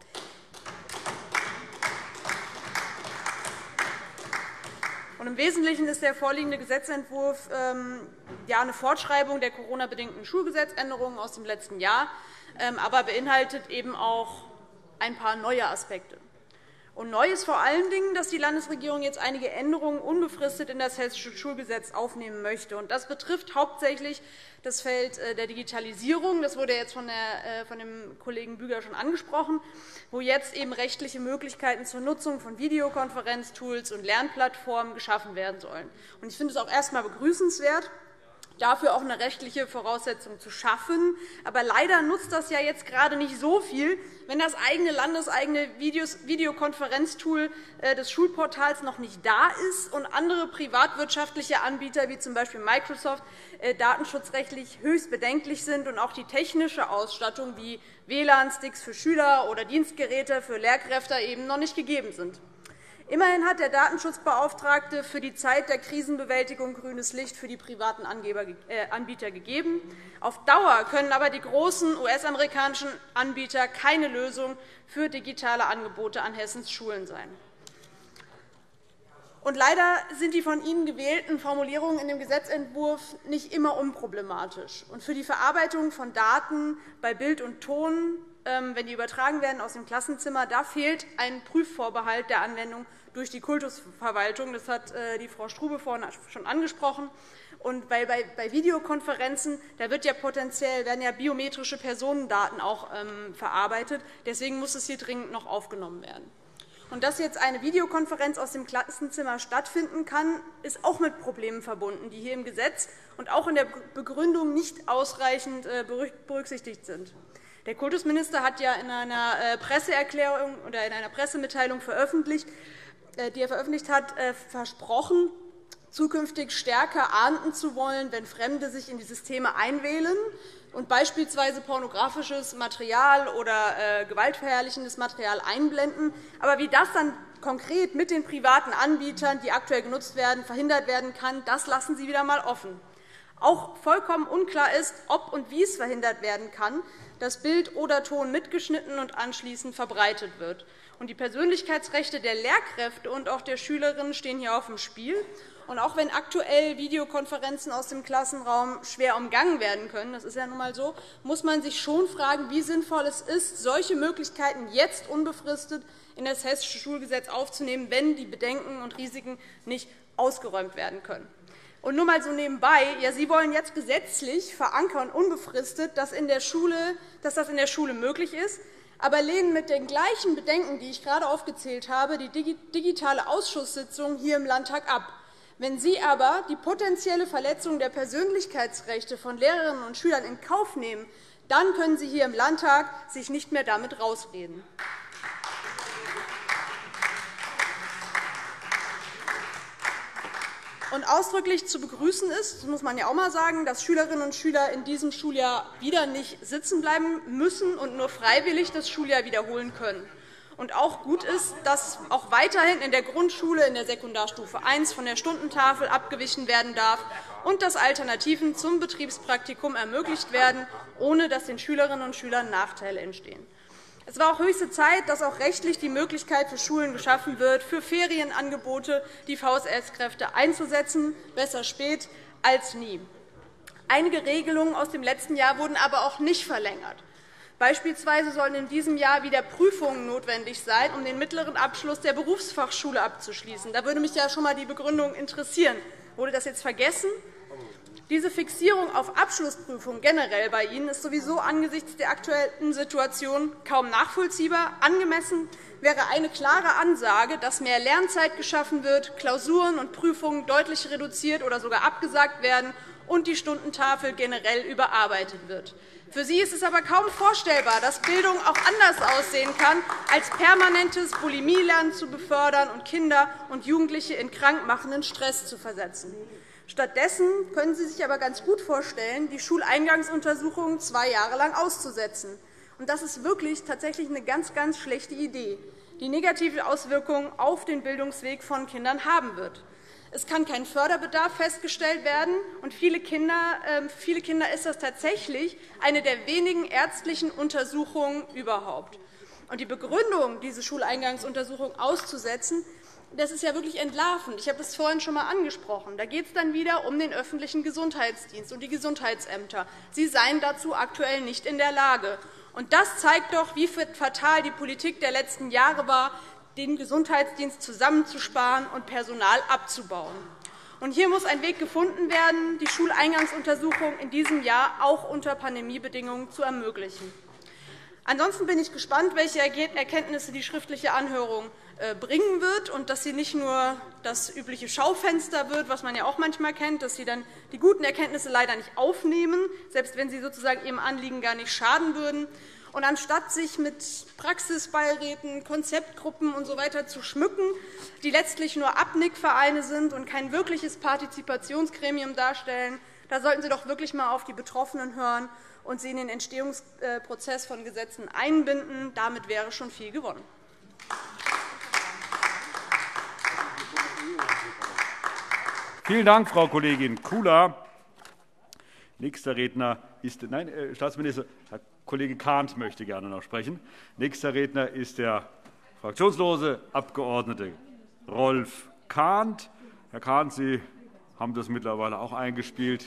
Und im Wesentlichen ist der vorliegende Gesetzentwurf ja, eine Fortschreibung der Corona-bedingten Schulgesetzänderungen aus dem letzten Jahr, aber beinhaltet eben auch ein paar neue Aspekte. Und neu ist vor allen Dingen, dass die Landesregierung jetzt einige Änderungen unbefristet in das Hessische Schulgesetz aufnehmen möchte. Und das betrifft hauptsächlich das Feld der Digitalisierung. Das wurde jetzt von dem Kollegen Büger schon angesprochen, wo jetzt eben rechtliche Möglichkeiten zur Nutzung von Videokonferenztools und Lernplattformen geschaffen werden sollen. Und ich finde es auch erst einmal begrüßenswert, dafür auch eine rechtliche Voraussetzung zu schaffen. Aber leider nutzt das ja jetzt gerade nicht so viel, wenn das eigene landeseigene Videokonferenztool des Schulportals noch nicht da ist und andere privatwirtschaftliche Anbieter wie z. B. Microsoft datenschutzrechtlich höchst bedenklich sind und auch die technische Ausstattung wie WLAN-Sticks für Schüler oder Dienstgeräte für Lehrkräfte eben noch nicht gegeben sind. Immerhin hat der Datenschutzbeauftragte für die Zeit der Krisenbewältigung grünes Licht für die privaten Anbieter gegeben. Auf Dauer können aber die großen US-amerikanischen Anbieter keine Lösung für digitale Angebote an Hessens Schulen sein. Und leider sind die von Ihnen gewählten Formulierungen in dem Gesetzentwurf nicht immer unproblematisch. Und für die Verarbeitung von Daten bei Bild und Ton, wenn die übertragen werden aus dem Klassenzimmer, da fehlt ein Prüfvorbehalt der Anwendung durch die Kultusverwaltung. Das hat die Frau Strube vorhin schon angesprochen. Und bei Videokonferenzen da wird ja potenziell, werden ja biometrische Personendaten auch verarbeitet. Deswegen muss es hier dringend noch aufgenommen werden. Und dass jetzt eine Videokonferenz aus dem Klassenzimmer stattfinden kann, ist auch mit Problemen verbunden, die hier im Gesetz und auch in der Begründung nicht ausreichend berücksichtigt sind. Der Kultusminister hat ja in einer Presseerklärung oder in einer Pressemitteilung veröffentlicht, die er veröffentlicht hat, versprochen, zukünftig stärker ahnden zu wollen, wenn Fremde sich in die Systeme einwählen und beispielsweise pornografisches Material oder gewaltverherrlichendes Material einblenden. Aber wie das dann konkret mit den privaten Anbietern, die aktuell genutzt werden, verhindert werden kann, das lassen Sie wieder einmal offen. Auch vollkommen unklar ist, ob und wie es verhindert werden kann, dass Bild oder Ton mitgeschnitten und anschließend verbreitet wird. Die Persönlichkeitsrechte der Lehrkräfte und auch der Schülerinnen stehen hier auf dem Spiel. Auch wenn aktuell Videokonferenzen aus dem Klassenraum schwer umgangen werden können, das ist ja nun einmal so, muss man sich schon fragen, wie sinnvoll es ist, solche Möglichkeiten jetzt unbefristet in das Hessische Schulgesetz aufzunehmen, wenn die Bedenken und Risiken nicht ausgeräumt werden können. Und nur einmal so nebenbei, ja, Sie wollen jetzt gesetzlich verankern, unbefristet, dass das in der Schule möglich ist, aber lehnen mit den gleichen Bedenken, die ich gerade aufgezählt habe, die digitale Ausschusssitzung hier im Landtag ab. Wenn Sie aber die potenzielle Verletzung der Persönlichkeitsrechte von Lehrerinnen und Schülern in Kauf nehmen, dann können Sie hier im Landtag sich nicht mehr damit rausreden. Und ausdrücklich zu begrüßen ist, das muss man ja auch einmal sagen, dass Schülerinnen und Schüler in diesem Schuljahr wieder nicht sitzen bleiben müssen und nur freiwillig das Schuljahr wiederholen können. Und auch gut ist, dass auch weiterhin in der Grundschule in der Sekundarstufe I von der Stundentafel abgewichen werden darf und dass Alternativen zum Betriebspraktikum ermöglicht werden, ohne dass den Schülerinnen und Schülern Nachteile entstehen. Es war auch höchste Zeit, dass auch rechtlich die Möglichkeit für Schulen geschaffen wird, für Ferienangebote die VSS-Kräfte einzusetzen, besser spät als nie. Einige Regelungen aus dem letzten Jahr wurden aber auch nicht verlängert. Beispielsweise sollen in diesem Jahr wieder Prüfungen notwendig sein, um den mittleren Abschluss der Berufsfachschule abzuschließen. Da würde mich ja schon einmal die Begründung interessieren. Wurde das jetzt vergessen? Diese Fixierung auf Abschlussprüfungen generell bei Ihnen ist sowieso angesichts der aktuellen Situation kaum nachvollziehbar. Angemessen wäre eine klare Ansage, dass mehr Lernzeit geschaffen wird, Klausuren und Prüfungen deutlich reduziert oder sogar abgesagt werden und die Stundentafel generell überarbeitet wird. Für Sie ist es aber kaum vorstellbar, dass Bildung auch anders aussehen kann, als permanentes Bulimielernen zu befördern und Kinder und Jugendliche in krankmachenden Stress zu versetzen. Stattdessen können Sie sich aber ganz gut vorstellen, die Schuleingangsuntersuchungen 2 Jahre lang auszusetzen. Und das ist wirklich tatsächlich eine ganz, ganz schlechte Idee, die negative Auswirkungen auf den Bildungsweg von Kindern haben wird. Es kann kein Förderbedarf festgestellt werden, und viele Kinder ist das tatsächlich eine der wenigen ärztlichen Untersuchungen überhaupt. Und die Begründung, diese Schuleingangsuntersuchung auszusetzen, das ist ja wirklich entlarvend. Ich habe das vorhin schon einmal angesprochen. Da geht es dann wieder um den öffentlichen Gesundheitsdienst und die Gesundheitsämter. Sie seien dazu aktuell nicht in der Lage. Und das zeigt doch, wie fatal die Politik der letzten Jahre war, den Gesundheitsdienst zusammenzusparen und Personal abzubauen. Und hier muss ein Weg gefunden werden, die Schuleingangsuntersuchung in diesem Jahr auch unter Pandemiebedingungen zu ermöglichen. Ansonsten bin ich gespannt, welche Erkenntnisse die schriftliche Anhörung bringen wird und dass sie nicht nur das übliche Schaufenster wird, was man ja auch manchmal kennt, dass sie dann die guten Erkenntnisse leider nicht aufnehmen, selbst wenn sie sozusagen ihrem Anliegen gar nicht schaden würden. Und anstatt sich mit Praxisbeiräten, Konzeptgruppen usw. zu schmücken, die letztlich nur Abnickvereine sind und kein wirkliches Partizipationsgremium darstellen, da sollten Sie doch wirklich einmal auf die Betroffenen hören und sie in den Entstehungsprozess von Gesetzen einbinden. Damit wäre schon viel gewonnen. Vielen Dank, Frau Kollegin Kula. Nächster Redner ist Staatsminister Herr Kollege Kahnt möchte gerne noch sprechen. Nächster Redner ist der fraktionslose Abg. Rolf Kahnt. Herr Kahnt, Sie haben das mittlerweile auch eingespielt.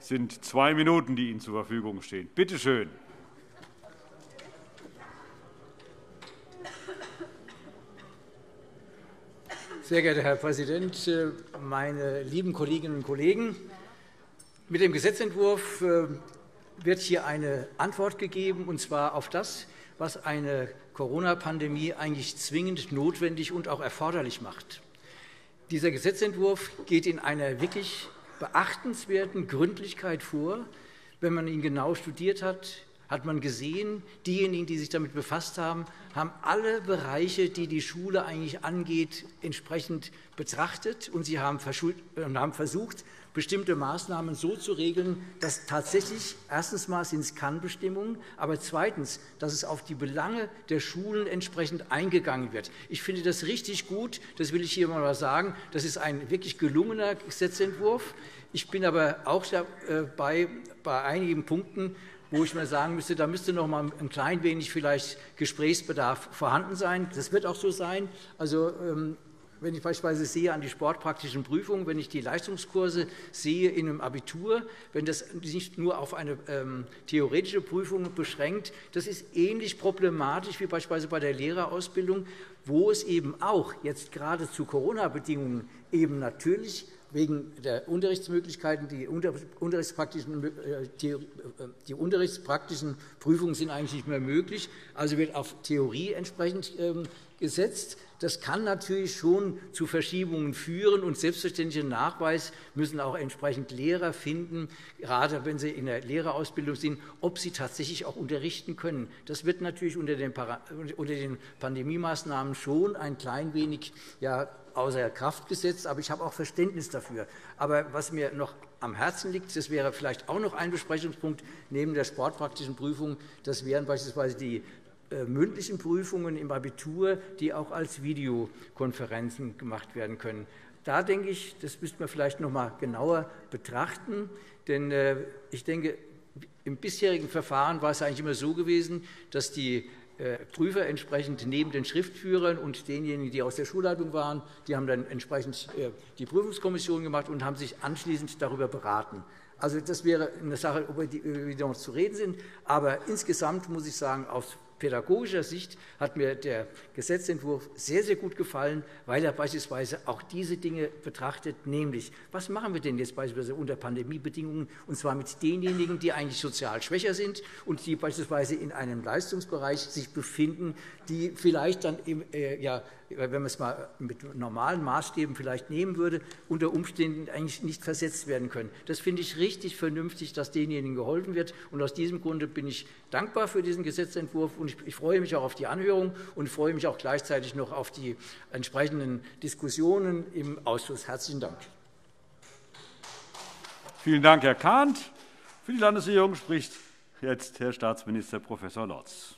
Es sind 2 Minuten, die Ihnen zur Verfügung stehen. Bitte schön. Sehr geehrter Herr Präsident, meine lieben Kolleginnen und Kollegen! Mit dem Gesetzentwurf wird hier eine Antwort gegeben, und zwar auf das, was eine Corona-Pandemie eigentlich zwingend notwendig und auch erforderlich macht. Dieser Gesetzentwurf geht in einer wirklich beachtenswerten Gründlichkeit vor. Wenn man ihn genau studiert hat, hat man gesehen, diejenigen, die sich damit befasst haben, haben alle Bereiche, die die Schule eigentlich angeht, entsprechend betrachtet, und sie haben versucht, bestimmte Maßnahmen so zu regeln, dass tatsächlich erstens mal sind es Kannbestimmungen, aber zweitens, dass es auf die Belange der Schulen entsprechend eingegangen wird. Ich finde das richtig gut, das will ich hier einmal sagen. Das ist ein wirklich gelungener Gesetzentwurf. Ich bin aber auch dabei bei einigen Punkten, wo ich mal sagen müsste, da müsste noch mal ein klein wenig vielleicht Gesprächsbedarf vorhanden sein. Das wird auch so sein. Also, wenn ich beispielsweise sehe an die sportpraktischen Prüfungen, wenn ich die Leistungskurse sehe in einem Abitur, wenn das nicht nur auf eine theoretische Prüfung beschränkt, das ist ähnlich problematisch wie beispielsweise bei der Lehrerausbildung, wo es eben auch jetzt gerade zu Corona-Bedingungen eben natürlich wegen der Unterrichtsmöglichkeiten, die unterrichtspraktischen Prüfungen sind eigentlich nicht mehr möglich, also wird auf Theorie entsprechend gesetzt. Das kann natürlich schon zu Verschiebungen führen, und selbstverständlich einen Nachweis müssen auch entsprechend Lehrer finden, gerade wenn sie in der Lehrerausbildung sind, ob sie tatsächlich auch unterrichten können. Das wird natürlich unter den Pandemiemaßnahmen schon ein klein wenig außer Kraft gesetzt, aber ich habe auch Verständnis dafür. Aber was mir noch am Herzen liegt, das wäre vielleicht auch noch ein Besprechungspunkt neben der sportpraktischen Prüfung, das wären beispielsweise die mündlichen Prüfungen im Abitur, die auch als Videokonferenzen gemacht werden können. Da denke ich, das müsste man vielleicht noch einmal genauer betrachten, denn ich denke, im bisherigen Verfahren war es eigentlich immer so gewesen, dass die Prüfer entsprechend neben den Schriftführern und denjenigen, die aus der Schulleitung waren, die haben dann entsprechend die Prüfungskommission gemacht und haben sich anschließend darüber beraten. Also, das wäre eine Sache, über die wir noch zu reden sind. Aber insgesamt muss ich sagen, aus pädagogischer Sicht hat mir der Gesetzentwurf sehr, sehr gut gefallen, weil er beispielsweise auch diese Dinge betrachtet, nämlich, was machen wir denn jetzt beispielsweise unter Pandemiebedingungen, und zwar mit denjenigen, die eigentlich sozial schwächer sind und die beispielsweise in einem Leistungsbereich sich befinden, die vielleicht dann, wenn man es mal mit normalen Maßstäben vielleicht nehmen würde, unter Umständen eigentlich nicht versetzt werden können. Das finde ich richtig vernünftig, dass denjenigen geholfen wird. Und aus diesem Grunde bin ich dankbar für diesen Gesetzentwurf. Und ich freue mich auch auf die Anhörung und freue mich auch gleichzeitig noch auf die entsprechenden Diskussionen im Ausschuss. Herzlichen Dank. Vielen Dank, Herr Kahnt. Für die Landesregierung spricht jetzt Herr Staatsminister Prof. Lorz.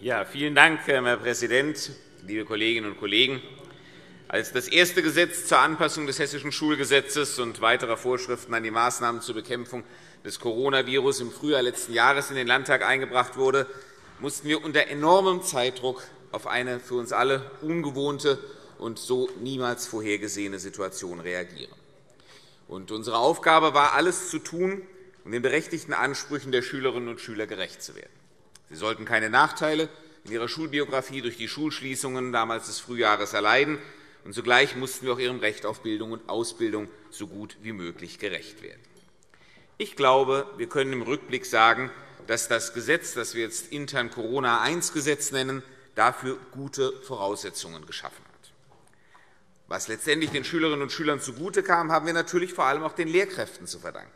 Ja, vielen Dank, Herr Präsident, liebe Kolleginnen und Kollegen! Als das erste Gesetz zur Anpassung des Hessischen Schulgesetzes und weiterer Vorschriften an die Maßnahmen zur Bekämpfung des Coronavirus im Frühjahr letzten Jahres in den Landtag eingebracht wurde, mussten wir unter enormem Zeitdruck auf eine für uns alle ungewohnte und so niemals vorhergesehene Situation reagieren. Und unsere Aufgabe war, alles zu tun, um den berechtigten Ansprüchen der Schülerinnen und Schüler gerecht zu werden. Sie sollten keine Nachteile in ihrer Schulbiografie durch die Schulschließungen damals des Frühjahres erleiden, und zugleich mussten wir auch ihrem Recht auf Bildung und Ausbildung so gut wie möglich gerecht werden. Ich glaube, wir können im Rückblick sagen, dass das Gesetz, das wir jetzt intern Corona-1-Gesetz nennen, dafür gute Voraussetzungen geschaffen hat. Was letztendlich den Schülerinnen und Schülern zugute kam, haben wir natürlich vor allem auch den Lehrkräften zu verdanken,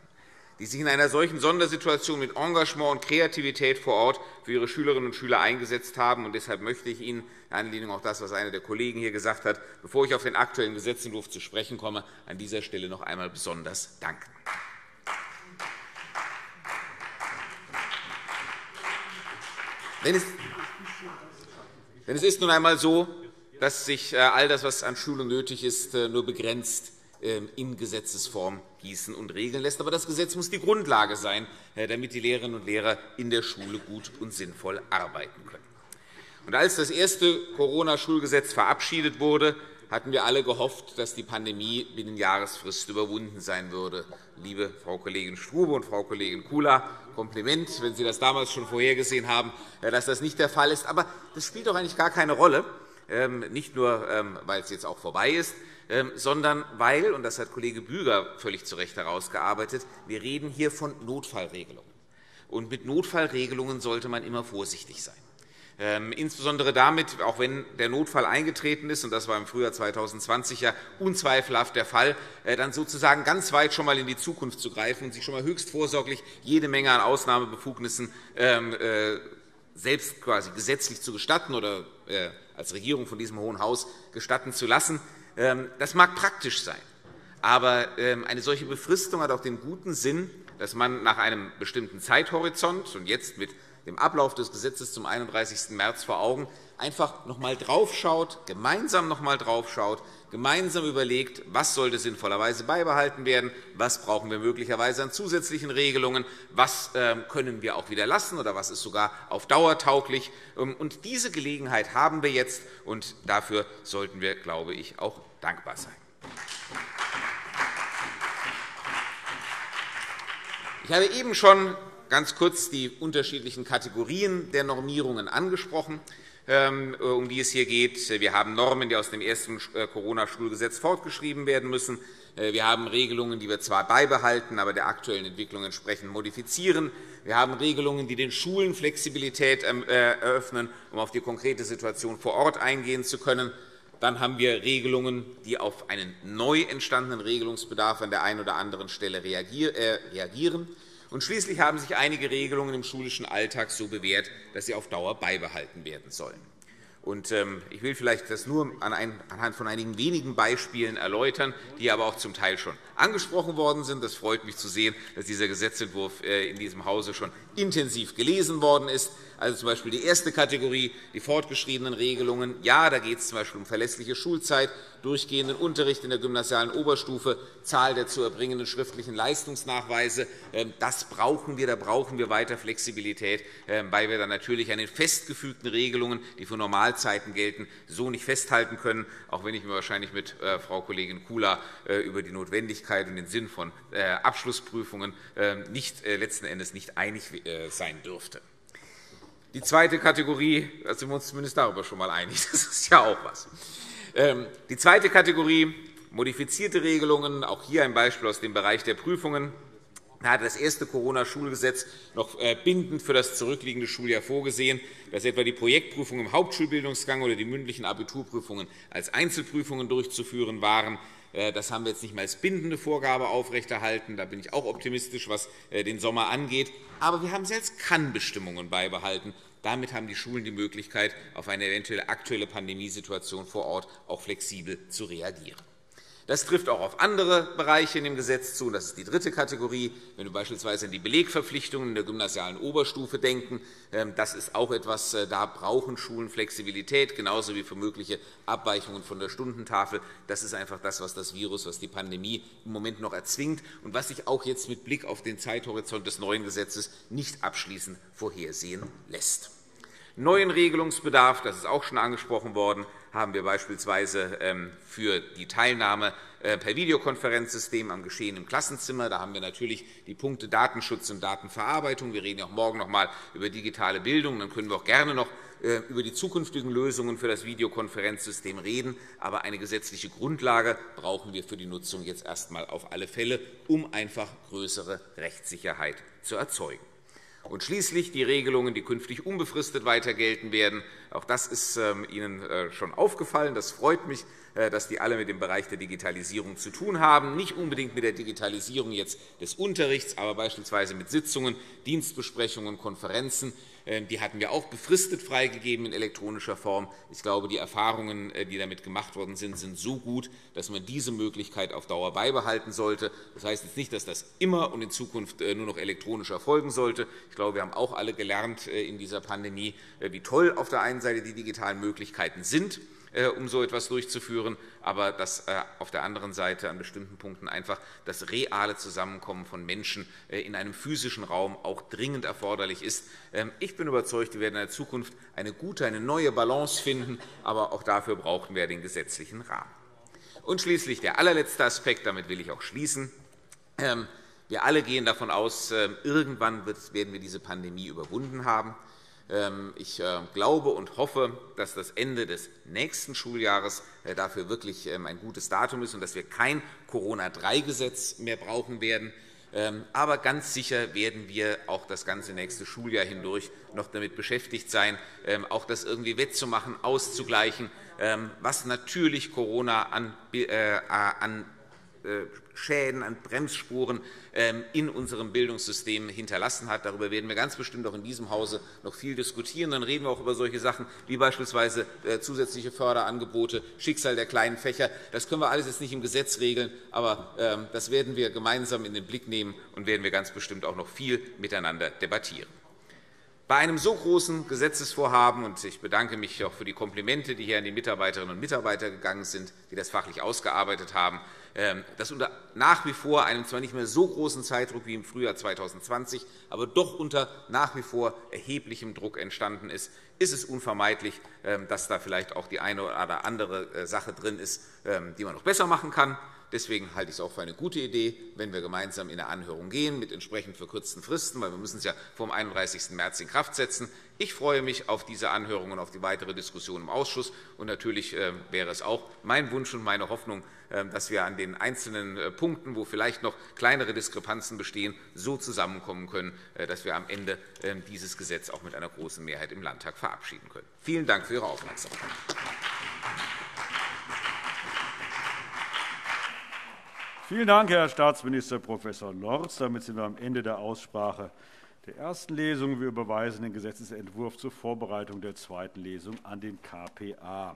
die sich in einer solchen Sondersituation mit Engagement und Kreativität vor Ort für ihre Schülerinnen und Schüler eingesetzt haben. Deshalb möchte ich Ihnen, in Anlehnung auch das, was einer der Kollegen hier gesagt hat, bevor ich auf den aktuellen Gesetzentwurf zu sprechen komme, an dieser Stelle noch einmal besonders danken. Denn es ist nun einmal so, dass sich all das, was an Schulung nötig ist, nur begrenzt in Gesetzesform gießen und regeln lässt. Aber das Gesetz muss die Grundlage sein, damit die Lehrerinnen und Lehrer in der Schule gut und sinnvoll arbeiten können. Und als das erste Corona-Schulgesetz verabschiedet wurde, hatten wir alle gehofft, dass die Pandemie binnen Jahresfrist überwunden sein würde. Liebe Frau Kollegin Strube und Frau Kollegin Kula, Kompliment, wenn Sie das damals schon vorhergesehen haben, dass das nicht der Fall ist. Aber das spielt doch eigentlich gar keine Rolle, nicht nur, weil es jetzt auch vorbei ist, sondern weil, und das hat Kollege Büger völlig zu Recht herausgearbeitet, wir reden hier von Notfallregelungen. Und mit Notfallregelungen sollte man immer vorsichtig sein. Insbesondere damit, auch wenn der Notfall eingetreten ist, und das war im Frühjahr 2020 ja unzweifelhaft der Fall, dann sozusagen ganz weit schon einmal in die Zukunft zu greifen und sich schon einmal höchst vorsorglich jede Menge an Ausnahmebefugnissen selbst quasi gesetzlich zu gestatten oder als Regierung von diesem Hohen Haus gestatten zu lassen. Das mag praktisch sein, aber eine solche Befristung hat auch den guten Sinn, dass man nach einem bestimmten Zeithorizont und jetzt mit dem Ablauf des Gesetzes zum 31. März vor Augen einfach noch einmal draufschaut, gemeinsam noch einmal draufschaut, gemeinsam überlegt, was sollte sinnvollerweise beibehalten werden, was brauchen wir möglicherweise an zusätzlichen Regelungen, was können wir auch wieder lassen oder was ist sogar auf Dauer tauglich. Und diese Gelegenheit haben wir jetzt, und dafür sollten wir, glaube ich, auch dankbar sein. Ich habe eben schon ganz kurz die unterschiedlichen Kategorien der Normierungen angesprochen, um die es hier geht. Wir haben Normen, die aus dem ersten Corona-Schulgesetz fortgeschrieben werden müssen. Wir haben Regelungen, die wir zwar beibehalten, aber der aktuellen Entwicklung entsprechend modifizieren. Wir haben Regelungen, die den Schulen Flexibilität eröffnen, um auf die konkrete Situation vor Ort eingehen zu können. Dann haben wir Regelungen, die auf einen neu entstandenen Regelungsbedarf an der einen oder anderen Stelle reagieren. Und schließlich haben sich einige Regelungen im schulischen Alltag so bewährt, dass sie auf Dauer beibehalten werden sollen. Ich will vielleicht das nur anhand von einigen wenigen Beispielen erläutern, die aber auch zum Teil schon angesprochen worden sind. Es freut mich zu sehen, dass dieser Gesetzentwurf in diesem Hause schon intensiv gelesen worden ist. Also z.B. die erste Kategorie, die fortgeschriebenen Regelungen. Ja, da geht es z.B. um verlässliche Schulzeit, durchgehenden Unterricht in der gymnasialen Oberstufe, Zahl der zu erbringenden schriftlichen Leistungsnachweise. Das brauchen wir, da brauchen wir weiter Flexibilität, weil wir dann natürlich an den festgefügten Regelungen, die für Normalzeiten gelten, so nicht festhalten können, auch wenn ich mir wahrscheinlich mit Frau Kollegin Kula über die Notwendigkeit und den Sinn von Abschlussprüfungen letzten Endes nicht einig sein dürfte. Die zweite Kategorie, da sind wir uns zumindest darüber schon einmal einig, das ist ja auch was. Die zweite Kategorie, modifizierte Regelungen, auch hier ein Beispiel aus dem Bereich der Prüfungen. Da hatte das erste Corona-Schulgesetz noch bindend für das zurückliegende Schuljahr vorgesehen, dass etwa die Projektprüfung im Hauptschulbildungsgang oder die mündlichen Abiturprüfungen als Einzelprüfungen durchzuführen waren. Das haben wir jetzt nicht mehr als bindende Vorgabe aufrechterhalten. Da bin ich auch optimistisch, was den Sommer angeht. Aber wir haben sie als Kannbestimmungen beibehalten. Damit haben die Schulen die Möglichkeit, auf eine eventuelle aktuelle Pandemiesituation vor Ort auch flexibel zu reagieren. Das trifft auch auf andere Bereiche in dem Gesetz zu. Das ist die dritte Kategorie. Wenn wir beispielsweise an die Belegverpflichtungen in der gymnasialen Oberstufe denken, das ist auch etwas, da brauchen Schulen Flexibilität, genauso wie für mögliche Abweichungen von der Stundentafel. Das ist einfach das, was das Virus, was die Pandemie im Moment noch erzwingt und was sich auch jetzt mit Blick auf den Zeithorizont des neuen Gesetzes nicht abschließend vorhersehen lässt. Neuen Regelungsbedarf, das ist auch schon angesprochen worden, haben wir beispielsweise für die Teilnahme per Videokonferenzsystem am Geschehen im Klassenzimmer. Da haben wir natürlich die Punkte Datenschutz und Datenverarbeitung. Wir reden auch morgen noch einmal über digitale Bildung. Dann können wir auch gerne noch über die zukünftigen Lösungen für das Videokonferenzsystem reden. Aber eine gesetzliche Grundlage brauchen wir für die Nutzung jetzt erst einmal auf alle Fälle, um einfach größere Rechtssicherheit zu erzeugen. Und schließlich die Regelungen, die künftig unbefristet weiter gelten werden. Auch das ist Ihnen schon aufgefallen. Das freut mich, dass die alle mit dem Bereich der Digitalisierung zu tun haben. Nicht unbedingt mit der Digitalisierung jetzt des Unterrichts, aber beispielsweise mit Sitzungen, Dienstbesprechungen, Konferenzen. Die hatten wir auch befristet freigegeben in elektronischer Form. Ich glaube, die Erfahrungen, die damit gemacht worden sind, sind so gut, dass man diese Möglichkeit auf Dauer beibehalten sollte. Das heißt jetzt nicht, dass das immer und in Zukunft nur noch elektronisch erfolgen sollte. Ich glaube, wir haben auch alle gelernt in dieser Pandemie, wie toll auf der einen Seite die digitalen Möglichkeiten sind, um so etwas durchzuführen, aber dass auf der anderen Seite an bestimmten Punkten einfach das reale Zusammenkommen von Menschen in einem physischen Raum auch dringend erforderlich ist. Ich bin überzeugt, wir werden in der Zukunft eine gute, eine neue Balance finden, aber auch dafür brauchen wir den gesetzlichen Rahmen. Und schließlich der allerletzte Aspekt, damit will ich auch schließen. Wir alle gehen davon aus, irgendwann werden wir diese Pandemie überwunden haben. Ich glaube und hoffe, dass das Ende des nächsten Schuljahres dafür wirklich ein gutes Datum ist und dass wir kein Corona-3-Gesetz mehr brauchen werden. Aber ganz sicher werden wir auch das ganze nächste Schuljahr hindurch noch damit beschäftigt sein, auch das irgendwie wettzumachen, auszugleichen, was natürlich Corona an Schäden, an Bremsspuren in unserem Bildungssystem hinterlassen hat. Darüber werden wir ganz bestimmt auch in diesem Hause noch viel diskutieren. Dann reden wir auch über solche Sachen wie beispielsweise zusätzliche Förderangebote, Schicksal der kleinen Fächer. Das können wir alles jetzt nicht im Gesetz regeln, aber das werden wir gemeinsam in den Blick nehmen und werden wir ganz bestimmt auch noch viel miteinander debattieren. Bei einem so großen Gesetzesvorhaben, und ich bedanke mich auch für die Komplimente, die hier an die Mitarbeiterinnen und Mitarbeiter gegangen sind, die das fachlich ausgearbeitet haben, dass unter nach wie vor einem zwar nicht mehr so großen Zeitdruck wie im Frühjahr 2020, aber doch unter nach wie vor erheblichem Druck entstanden ist, ist es unvermeidlich, dass da vielleicht auch die eine oder andere Sache drin ist, die man noch besser machen kann. Deswegen halte ich es auch für eine gute Idee, wenn wir gemeinsam in eine Anhörung gehen, mit entsprechend verkürzten Fristen, weil wir müssen es ja vor dem 31. März in Kraft setzen. Ich freue mich auf diese Anhörung und auf die weitere Diskussion im Ausschuss. Und natürlich wäre es auch mein Wunsch und meine Hoffnung, dass wir an den einzelnen Punkten, wo vielleicht noch kleinere Diskrepanzen bestehen, so zusammenkommen können, dass wir am Ende dieses Gesetz auch mit einer großen Mehrheit im Landtag verabschieden können. Vielen Dank für Ihre Aufmerksamkeit. Vielen Dank, Herr Staatsminister Prof. Lorz. Damit sind wir am Ende der Aussprache der ersten Lesung. Wir überweisen den Gesetzentwurf zur Vorbereitung der zweiten Lesung an den KPA.